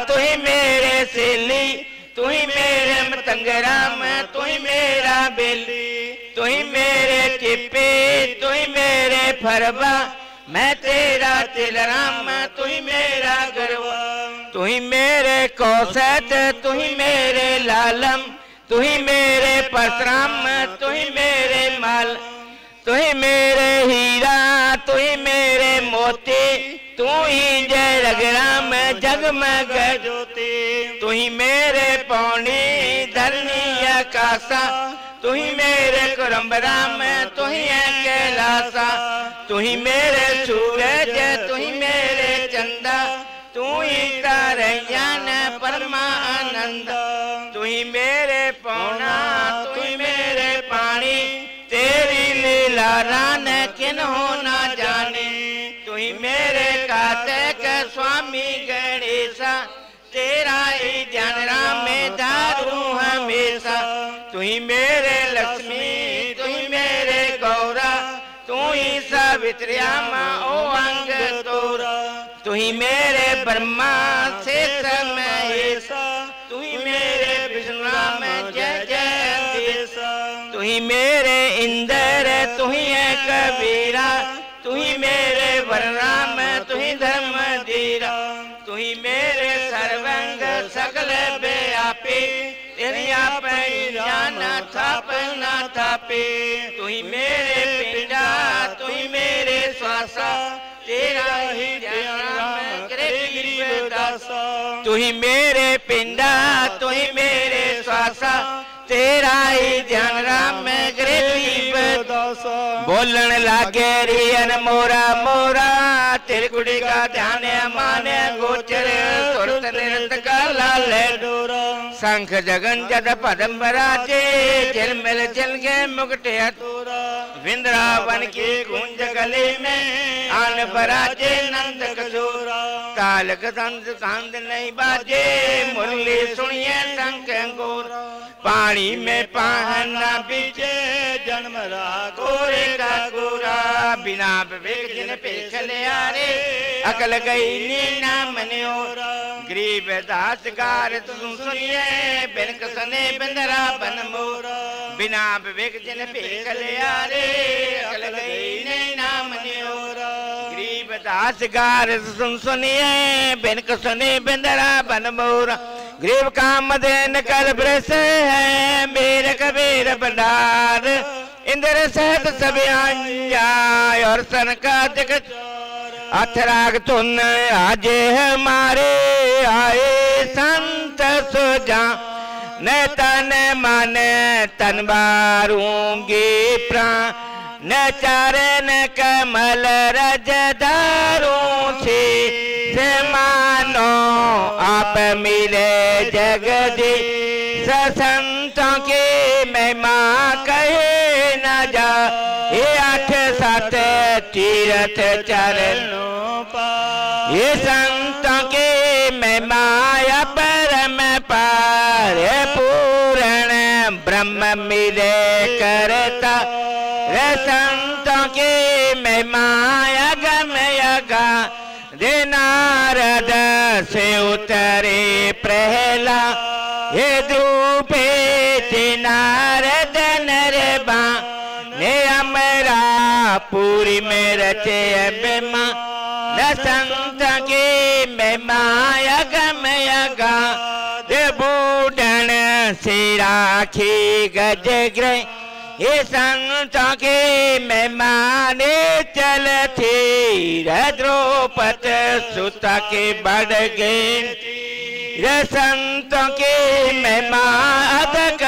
तू ही मेरे सिली तू ही मेरे मतंग राम तू ही मेरा बेली तू ही मेरे चिपे तू ही मेरे फरबा मैं तेरा तिलराम तू ही मेरा गरबा तू ही मेरे कौसत तू ही मेरे लालम तू ही मेरे परशुराम तू ही मेरे माल तू ही मेरे हीरा तू ही मेरे मोती तू ही जय रघुराम जगमग ज्योति तू ही मेरे पौनी धरनी आकाशा तू ही मेरे करम राम तू ही है कैलासा तू ही मेरे सूरज तू ही मेरे चंदा तू ही तारैयान परमानंद तू ही मेरे पौना तू ही मेरे पानी तेरी लीला रान किन्हों ना जाने तू ही मेरे कार्तिक स्वामी गणेशा तेरा ही ध्यान राम में दारू हमेशा तू ही मेरे लक्ष्मी तू ही मेरे गौरा तू ही सावित्र्यामा ओ अंग तोरा तू ही मेरे ब्रह्मा से महेशा तू ही मेरे विष्णु राम जय जयदेशा तू ही मेरे इंदर तू ही है कबीरा तू ही मेरे वरराम तू ही धर्म धीरा तू ही मेरे सर्वंग सकल व्यापी तेरी आप जाना थापना थापे तू ही मेरे पिंडा तू ही मेरे श्वासा तेरा ही ध्यान दासा तू ही मेरे पिंडा तू ही मेरे श्वासा तेरा ही ध्यान राम गरीब दासा बोलन लागे रियन मोरा मोरा तेरे गुड़ी का ध्यान माने गोचर डोरा शंख जगन जद पदम बराजे जल मिल जल गए मुकटे तोरा वृंदावन की गूंज गली में आन बराजे नंद कजोरा काल गंध कांद नहीं बाजे मुरली सुनिए शंख गोरा पानी में पहना बीजे जन्म गोरे का गोरा बिना विवेक जिन पे चले आ रे अकल गई नीना मनियोरा गरीब दास गार तुम सुनिए बिन कसने बिंदरा बन मोरा बिना विवेक जिन पे चले आ रे अकल गई नीना मनियोरा गरीब दास गार तुम सुनिए बिन कसने बिंदरा बन मोरा गरीब काम देन कल ब्रस है मेरे कबीर भंडार इंद्र सहित सब आईया और सन का दिगचार अथ राग तुन आज हमारे आए संत सुजा न तन मन तन बारूंगी प्राण न चरण कमल रज दारू से मानो आप मिले जगदीश संतों की मैं मां कहे न जा ये अठ सात तीरथ चरणों पर ये संतों की महिमा परम पार ये पूर्ण ब्रह्म मिले करता रे संतों की महिमा गमयगा दे नारद से उतरे प्रहला ये धूपे नारद नरबा ने अमरा पूरी में रचे अभिमा रसंत के महिमा गमयगा दे बूढ़न से राखी गज ग्रह ये संतों के मेहमाने चल थी द्रौपद सुता के बढ़ गए संतों के मेहमा अदक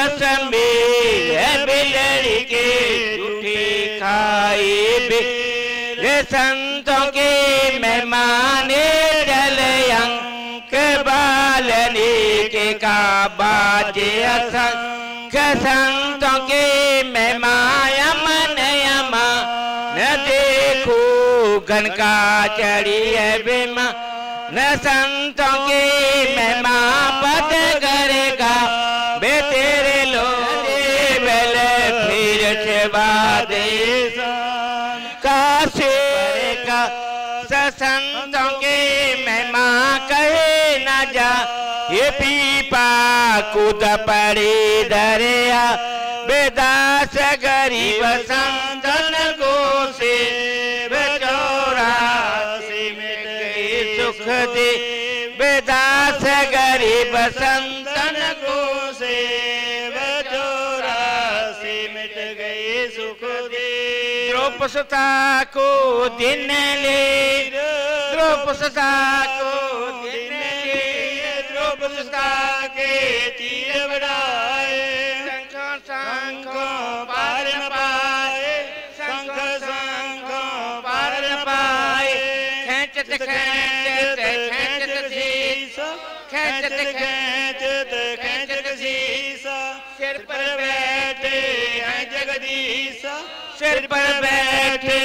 बिलड़ी के झूठी खाई रे संतों के मेहमाने जल अंक बालने के का बाजे असंख संतों के मेहमा यमन यमा न देखू गण का चढ़ी बेमा न संतों के महिमा पद करेगा बे तेरे लोग बल फिर देश काशी का संतों के महिमा कहे न जा ये पीपा कूद पड़े दरिया बेदास गरीब संतन को से बेदास गरीब संतन को से चौरासी मिट गई सुख दे द्रौपसता को दिन ले द्रौपसता को दिन ले द्रौपसता के तीर बढ़ाए शंखों शंखों पार पाए शंख शंखों पार पाए खेचत खेच खेचत खेचत खेचत शीसा सिर पर बैठे हैं जगदीशा सिर पर बैठे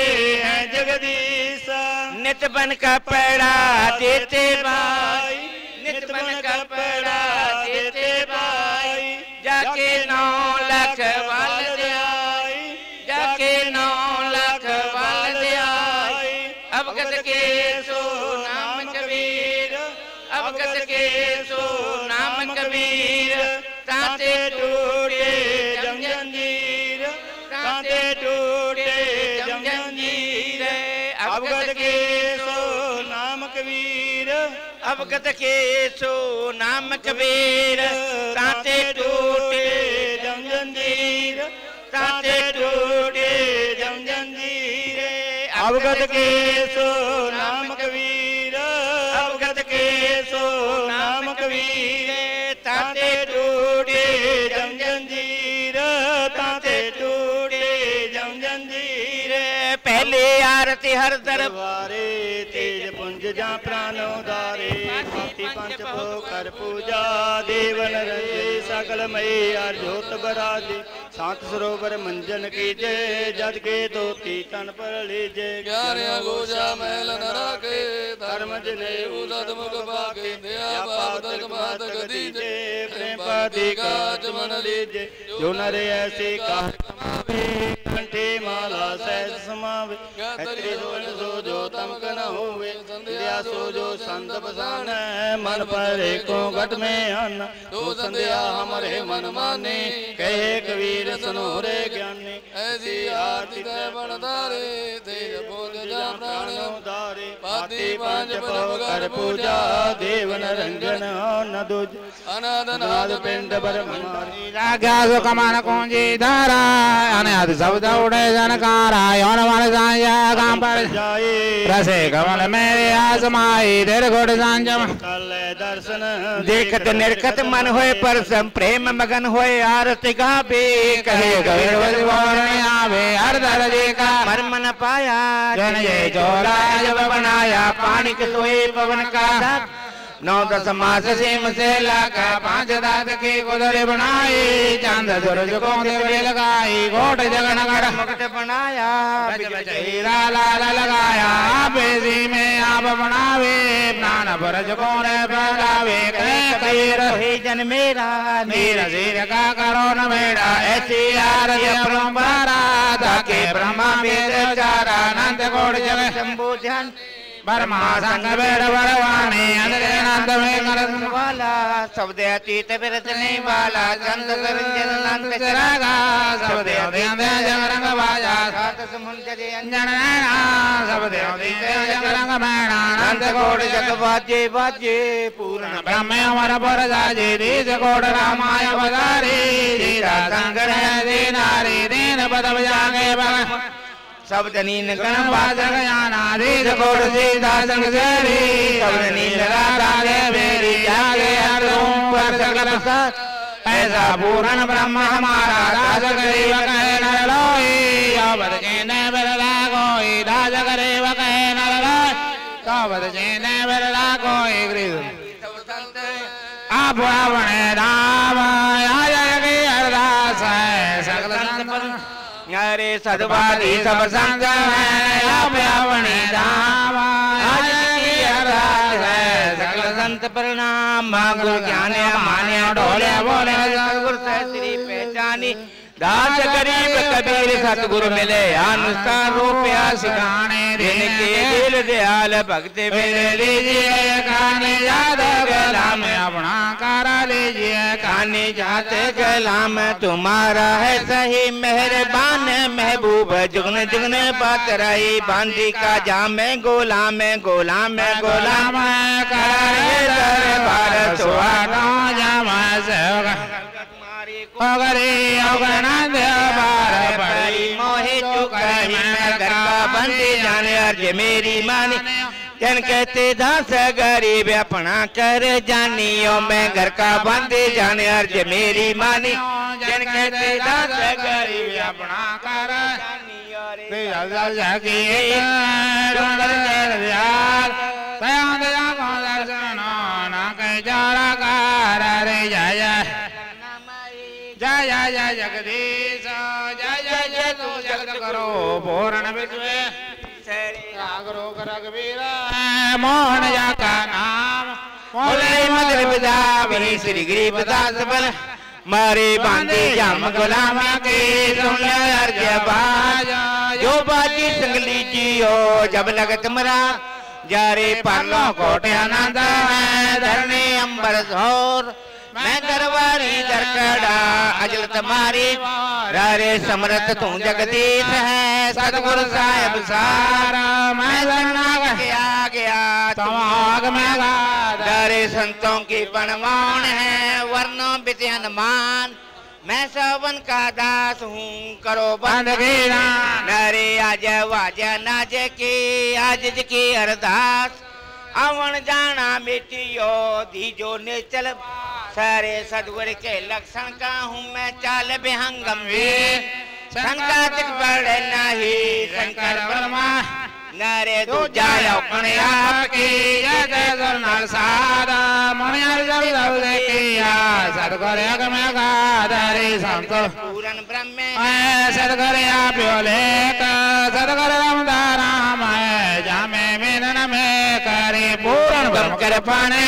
हैं जगदीशा नित बन कपड़ा देते भाई नित बन कपड़ा देते भाई जाके नौ लाख वाल दे आई जाके नौ लाख वाल दे आई अवगत के सो नाम कबीर अवगत के सो नाम कबीर तांते टूटे जम जंजीर तांते टूटे जम जंजीर अवगत के सो नाम कबीर अवगत के सो नाम कबीर तांते टूटे जम जंजीर तांते टूटे जम जंजीर अवगत के सो नाम कबीर सो नाम कबीर ताते टूटे जम जंजीर ताते टूटे जम जंजीर पहले आरती हर दरबारे तेज पुंज जा प्राणो दारे भक्ति पंच भो कर पूजा देवन रहे सकल मैया ज्योत बराजे सात सरोवर मंजन की जय जग के दोती तन पर लीजे ज्ञान गोजा महल नरा के धर्म जने उदत मुख बाके दया पादक मादक दीजे प्रेम पादी का चमन लीजे जो नर ऐसे कह कमावे कंठे माला सहज समावे खत्री जोन सो जो तमक न होवे संध्या सो जो संत बसान मन पर एको घट में आना तो संध्या हमारे मन माने कहे कबीर सुनोरे ज्ञानी ऐसी आरती बनदारे तेज बोल जा प्राणों दारे पाती पांच प्रभु कर पूजा देवन रंजन न दूज अनाद नाद पिंड ब्रह्मारी रागा जो कमान कुंजी धारा अनाद शब्द उड़े जनकारा यौन वन सांझा काम पर जाए रसे कमल मेरे आसमाई देर घोड़ सांझम कल दर्शन देखत निरखत मन होए पर सम प्रेम मगन होए आरती का बेग कहे कबीर भगवान आवे हर दर्जे का मन मन पाया जन जय जोराज बनाया पानी के सोए पवन का नौ दस मास सीम से लाका पांच दात की गुदरी बनाई, चांद सूरज को देवरी लगाई, घोट जगन गढ़ मुकुट बनाया, बज बज हीरा लाल लगाया, बेदी में आप बनावे, नाना भरज को ने फैलावे, कई रही जन मेरा नीर जीर का करो न मेरा, ऐसी यार ये परम्परा ताके ब्रह्मा मेरे चारा, नंद घोट जगन शंभु ध्यान ब्रह्मा संग वेद वरवाणी, अंधे नंद में करन वाला, सबदे अतीत विरचने वाला, चंद करंजन नंद चरागा, सबदे अधे जगरंग बाजा, सात समुंज जे अंजन नैना, सबदे अधे जगरंग मैना, नंद कोट जग बाजे बाजे, पूर्ण ब्रह्म अमर पर जाजे, रीज कोट रामाय बजारे, रीरा संगर दे नारी, दीन बदब जागे बग सब जनीन गण बाजग जाना, रीज कोट सीधा संग सेरी, सब जनीन राधा गे मेरी, जागे हर ओम पर सकल सत, ऐसा पूर्ण ब्रह्म हमारा, दास गरीब कहे नर लोई, यावत जेने बिरला कोई, दास गरीब कहे नर लोई, तावत जेने बिरला कोई, गरीब आप रावण राम आय की अरदास है, सकल संत अरे सदवादी सब संग है, आप रावणी राम आज की अरदास है, सकल संत प्रणाम, मांगो ज्ञान माने ढोले बोले, सतगुरु तेरी पहचानी, दास गरीब कबीर सतगुरु मिले, अनुसार रूपया सिखाने, इनके दिल दयाल भक्त मेरे लीजिए, खाने जाते गलाम अपना कारा लीजिए, खाने जाते गलाम तुम्हारा है सही, मेहरबान महबूब जुगन जुगन बात रही, बांधी का जाम गोलाम गोलाम गोलाम कराए दरबार सुहाना जाम ओगरे ओगनांद बार पड़ी मोहे चुकाई, मैं गरबा बंदी जाने अर्ज मेरी मानी, जन कहते दास गरीब अपना कर जानियो, मैं घर का बंदी जाने अर्ज मेरी मानी, जन कहते दास गरीब अपना कर जानियो, जय जय जगदीश जय जय जय तू जगत करो पूर्ण विश्वे जागरो रघुवीर मोहन या का नाम बोले मधुरविदा वही श्री गरीबदास बल मारे बांधे जाम गुलाम के सुन अर्घ बाज जो बाजी संग लीजियो जब लगत मरा जारे पालो कोटे आनंद है धरने अंबर झोर मैं दरबारी दरकड़ा अजल तुम्हारी रे समरथ तू जगदीश है सतगुरु साहेब सारा मैं शरणागत गया गया तुम आग में रे संतों की बनवान है वर्णों बिते हनुमान मैं सावन का दास हूँ करो बंदगी नरे आज वाज नाज की आज की अरदास अवन जाना मिटियो दीजो ने चल सारे सदगुरु के लक्षण का हूँ मैं चाल बेहंगम वीर संकातिक बड़े नहीं शंकर ब्रह्मा नरे तू जाय अपने आप की जय जय नर सारा मनियर जब जब देखिया सदगुरु अगम गादारी संतो पूरन ब्रह्मे सदगुरु आप योले का सदगुरु रामदाराम है जामे मेरन में करे पूरन ब्रह्म कृपाने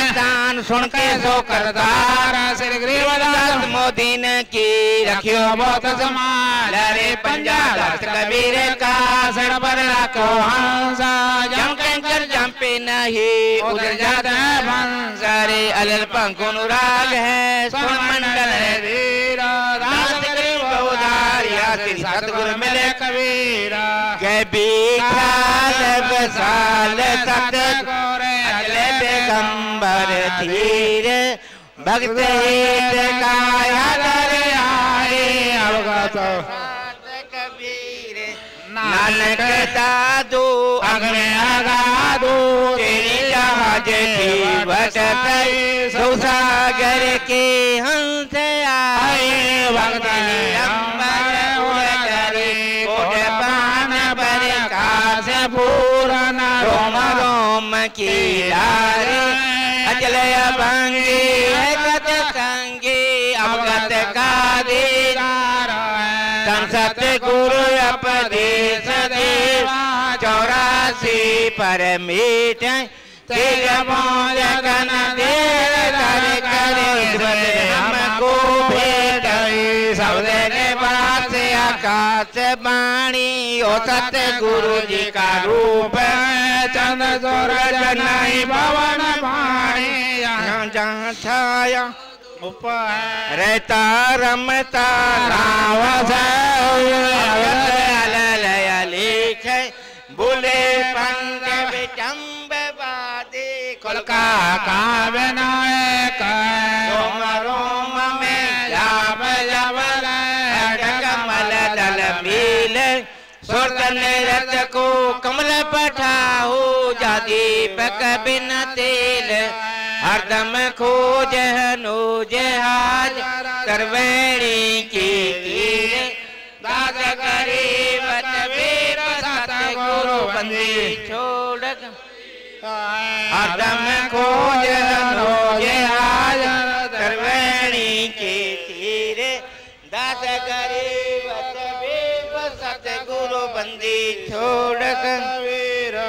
सुन के सो करदार श्री गरीबदास मोदीन की रखियो बहुत समाल रे पंजाब कबीर का सर पर रखो हंसा जम कंकर जम पे नहीं उधर जाता भंस रे अलल पंख अनुराग है सुन मंडल वीरा दास गरीब उदारिया श्री सतगुरु मिले कबीरा कबीर साल साल सतगुरु कंबर धीर भक्त हित काया दरे आए अवगत कबीर नानक दादू अग्नि अगादू तेरी जहाज थी भटक सुसागर के हंस आए भक्त अंबर उतरे कोटे पान पर काश पूरन रोम रोम की लारे अचले भंगी एकत संगी अवगत का दीदार तन सत्य गुरु उपदेश देवा चौरासी पर मीठ कन दे हमको भेट सौदे ने बात आकाश वाणी ओ सत्य गुरु जी का रूप चंद सूरज नहीं भवन पानी जहाँ छाया रहता रमता रावस लेख बुले पंग विटम्ब वादे कोलका काव्य नायक रोम रोम में जाव लवल कमल दल मिल सुरदन रत को कमल पठाओ जा दीपक बिन तेल हरदम खोज नोज हाज करवेणी की दाग गरीब तबीर सत गुरु बंदी छोड़ हरदम खोज नोज हाज करवेणी की तीरे दाग गरीब तबीर सत गुरु बंदी छोड़ कबीर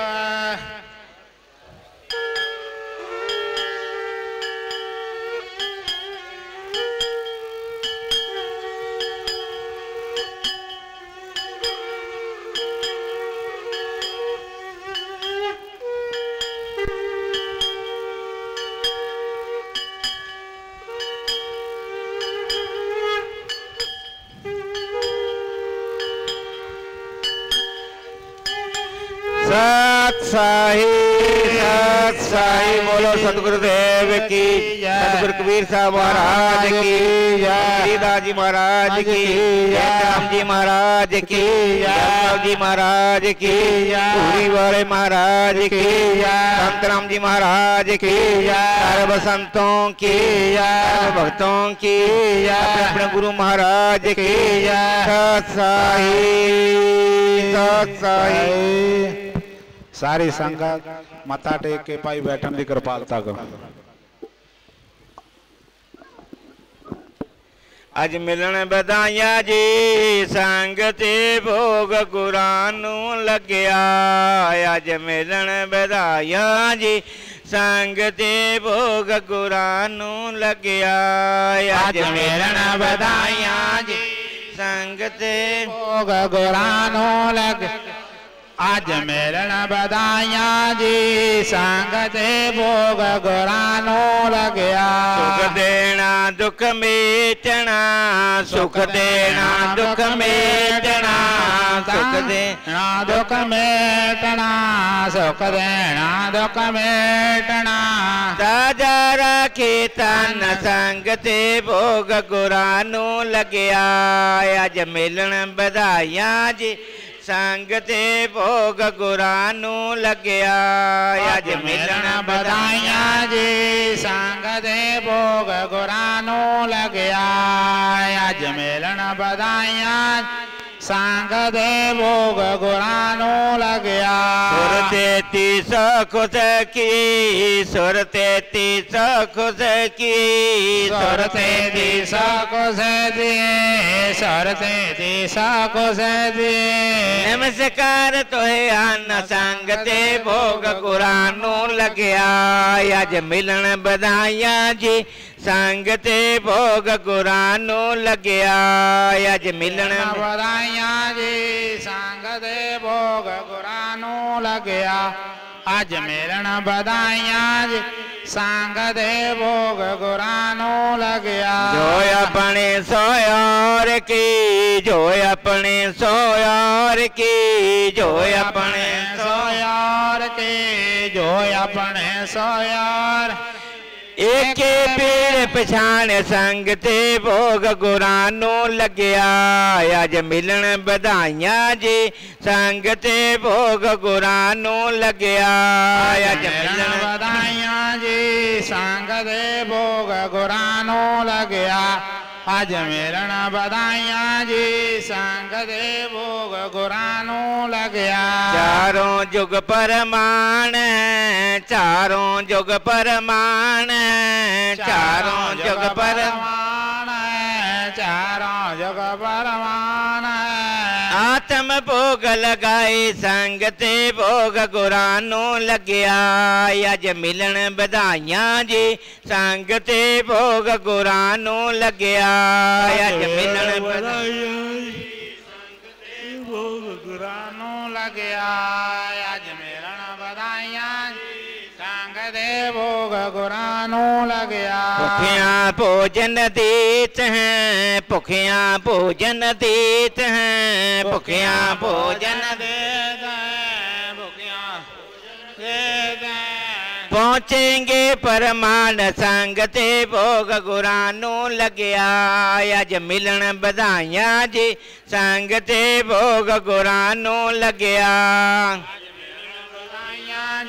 सत साई सत साई बोलो सतगुरुदेव की सतगुरु कबीर साहब महाराज की दादाजी महाराज की राम जी महाराज की जी महाराज की पूरी वाले महाराज की संत राम जी महाराज की सर्व संतों की भक्तों की अपने गुरु महाराज की सत साई सत साई सारी संगत मथा टेक के पाई बैठन की कृपालता करो। अज मिलन बधाइया जी संगते भोग गुरानू लग्या अज मिलन बधाइया जी संगते भोग गुरानू लग्या अज मिलन बधाइया जी संगते भोग गुरानू लग आज मिलन बधाइया जी संगते भोग गुरानो लग्या सुख देना दुख मेटना सुख देना दुख मेटना सुख देना दुख मेटना सुख देना दुख मेटना ताजा राखे तन संगते भोग गुरानो लग्या आज मिलन बधाइया जी संगते भोग गुरानू लग्या अज मिलन बधाइया जी संगते भोग गुरानू लग्या अज मिलन बधाइया संगते भोग गुरानू लग्या सुरते तीस खुश की सुरते तीस खुश की सुरते तीस खुश दी सुरते तीस खुश दी नमस्कार तोहे आना संगते भोग गुरानू लग्या अज मिलन बधाइया जी संगते भोग गुरानू लग्या अज मिलन बधाइया जी संगते भोग गुरानू लग्या अज मिलन बधाइया जी संगते भोग गुरानू लग्या जो अपने सोयार की जो अपने सोयार की जो अपने सोयार की जो अपने सोयार एक पीर पछाण संगते भोग गुरानू लग्या अज मिलन बधाइया जी संगते भोग गुरानू लग्या अज मिलन बधाइया जी संगते भोग गुरानू लग्या अज मेरण बधाइया जी संग दे भोग गुरानू लगया। चारों जुग परमाण है, चारों जुग परमाण है, चारों जुग परमाण है, चारों जुग परमाण है। आत्म भोग लगाए संग ते भोग गुरानू लगया। अज मिलन बधाइया जी संग ते भोग गुरानू लगया। अज मिलन बधाइया जी संग ते भोग गुरानू लगया। अज मिलन बधाइया दे भोग गुरानू लगया। भुखिया भोजन देत हैं, भुखिया भोजन देत हैं, भुखिया भोजन देत हैं, भुखिया भोजन देत हैं। पहुँचेंगे परमान संग ते भोग गुरानू लगया। अज मिलन बधाइया जी संग ते भोग गुरानू लगया।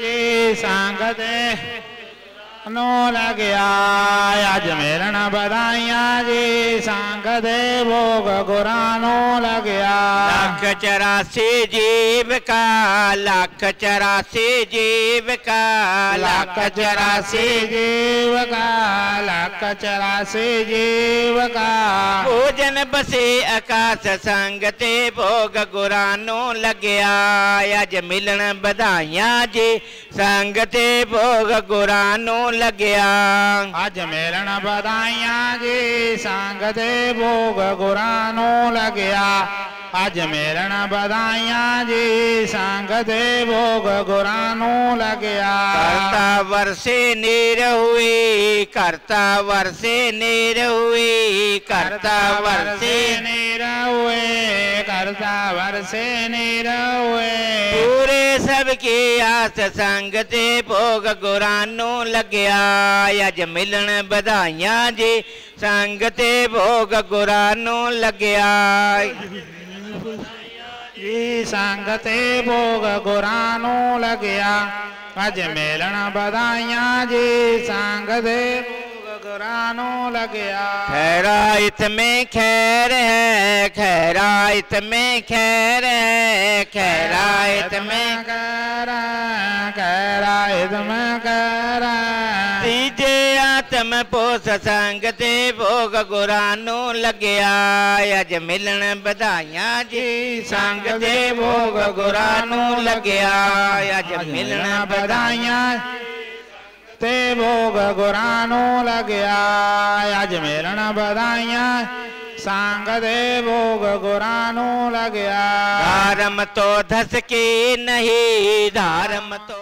जी संग दे नू लगया। अज मिलन बधाइया जी संग दे भोग गुरानू लगया। लख चौरासी जीव का, लख चौरासी जीव का, लख चौरासी जीव का, लख चौरासी जीव का। भोजन बसे आकाश संग ते भोग गुरानू लगया। अज मिलन बधाइया जी संग ते भोग गुरानू लगया। अज मिलन बधाइया जी संग दे भोग गुरानू लगया। अज मिलन बधाइया जी संग दे भोग गुरानू लगया। करता वर्षे नीर हुई, करता वर्षे नीर हुई, करता वर्षे नीर हुए, करता वर्षे नीर हुए। पूरे सबके आस संग ते भोग गुरानू लगया। अज मिलन बधाइया जी संग ते भोग गुरानू लगया। जी संग ते भोग गुरानू लगया। अज मिलन बधाइया जी संग दे गुरानू लगया। खैरा इतमें खैर है, खैरा इतमें खैर है, खैरा इतमें खैर है, खैरा इतमें खैर है। तीजे आत्म पोष संग ते भोग गुरानू लगया। अज मिलन बधाइया जी संग ते भोग गुरानू लगया। अज मिलन बधाइया ते भोग गुरानू लगया। अज मिलन बधाइया संग दे भोग गुरानू लगया। धर्म तो धसके नहीं, धर्म तो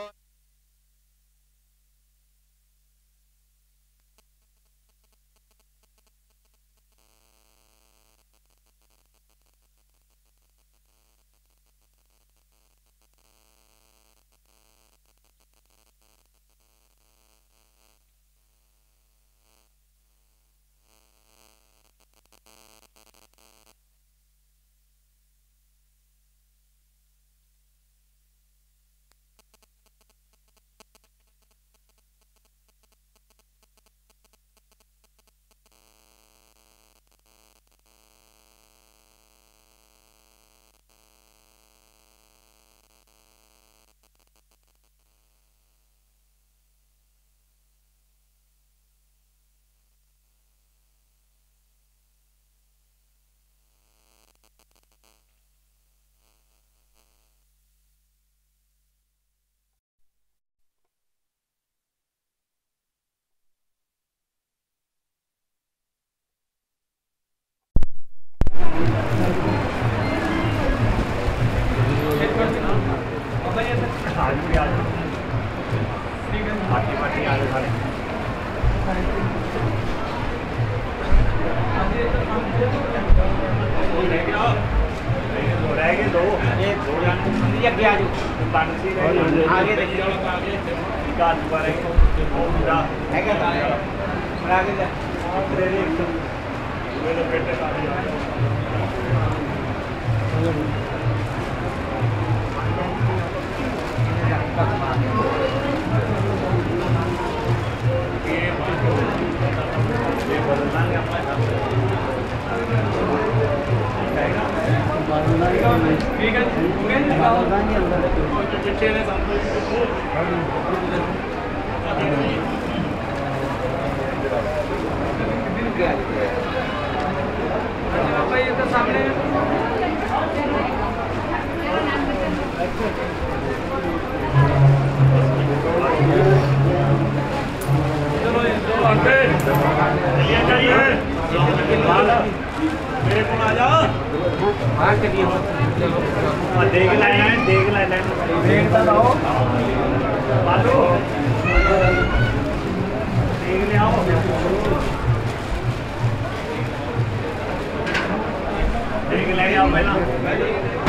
ये बदलना है अपना। देख ले आओ।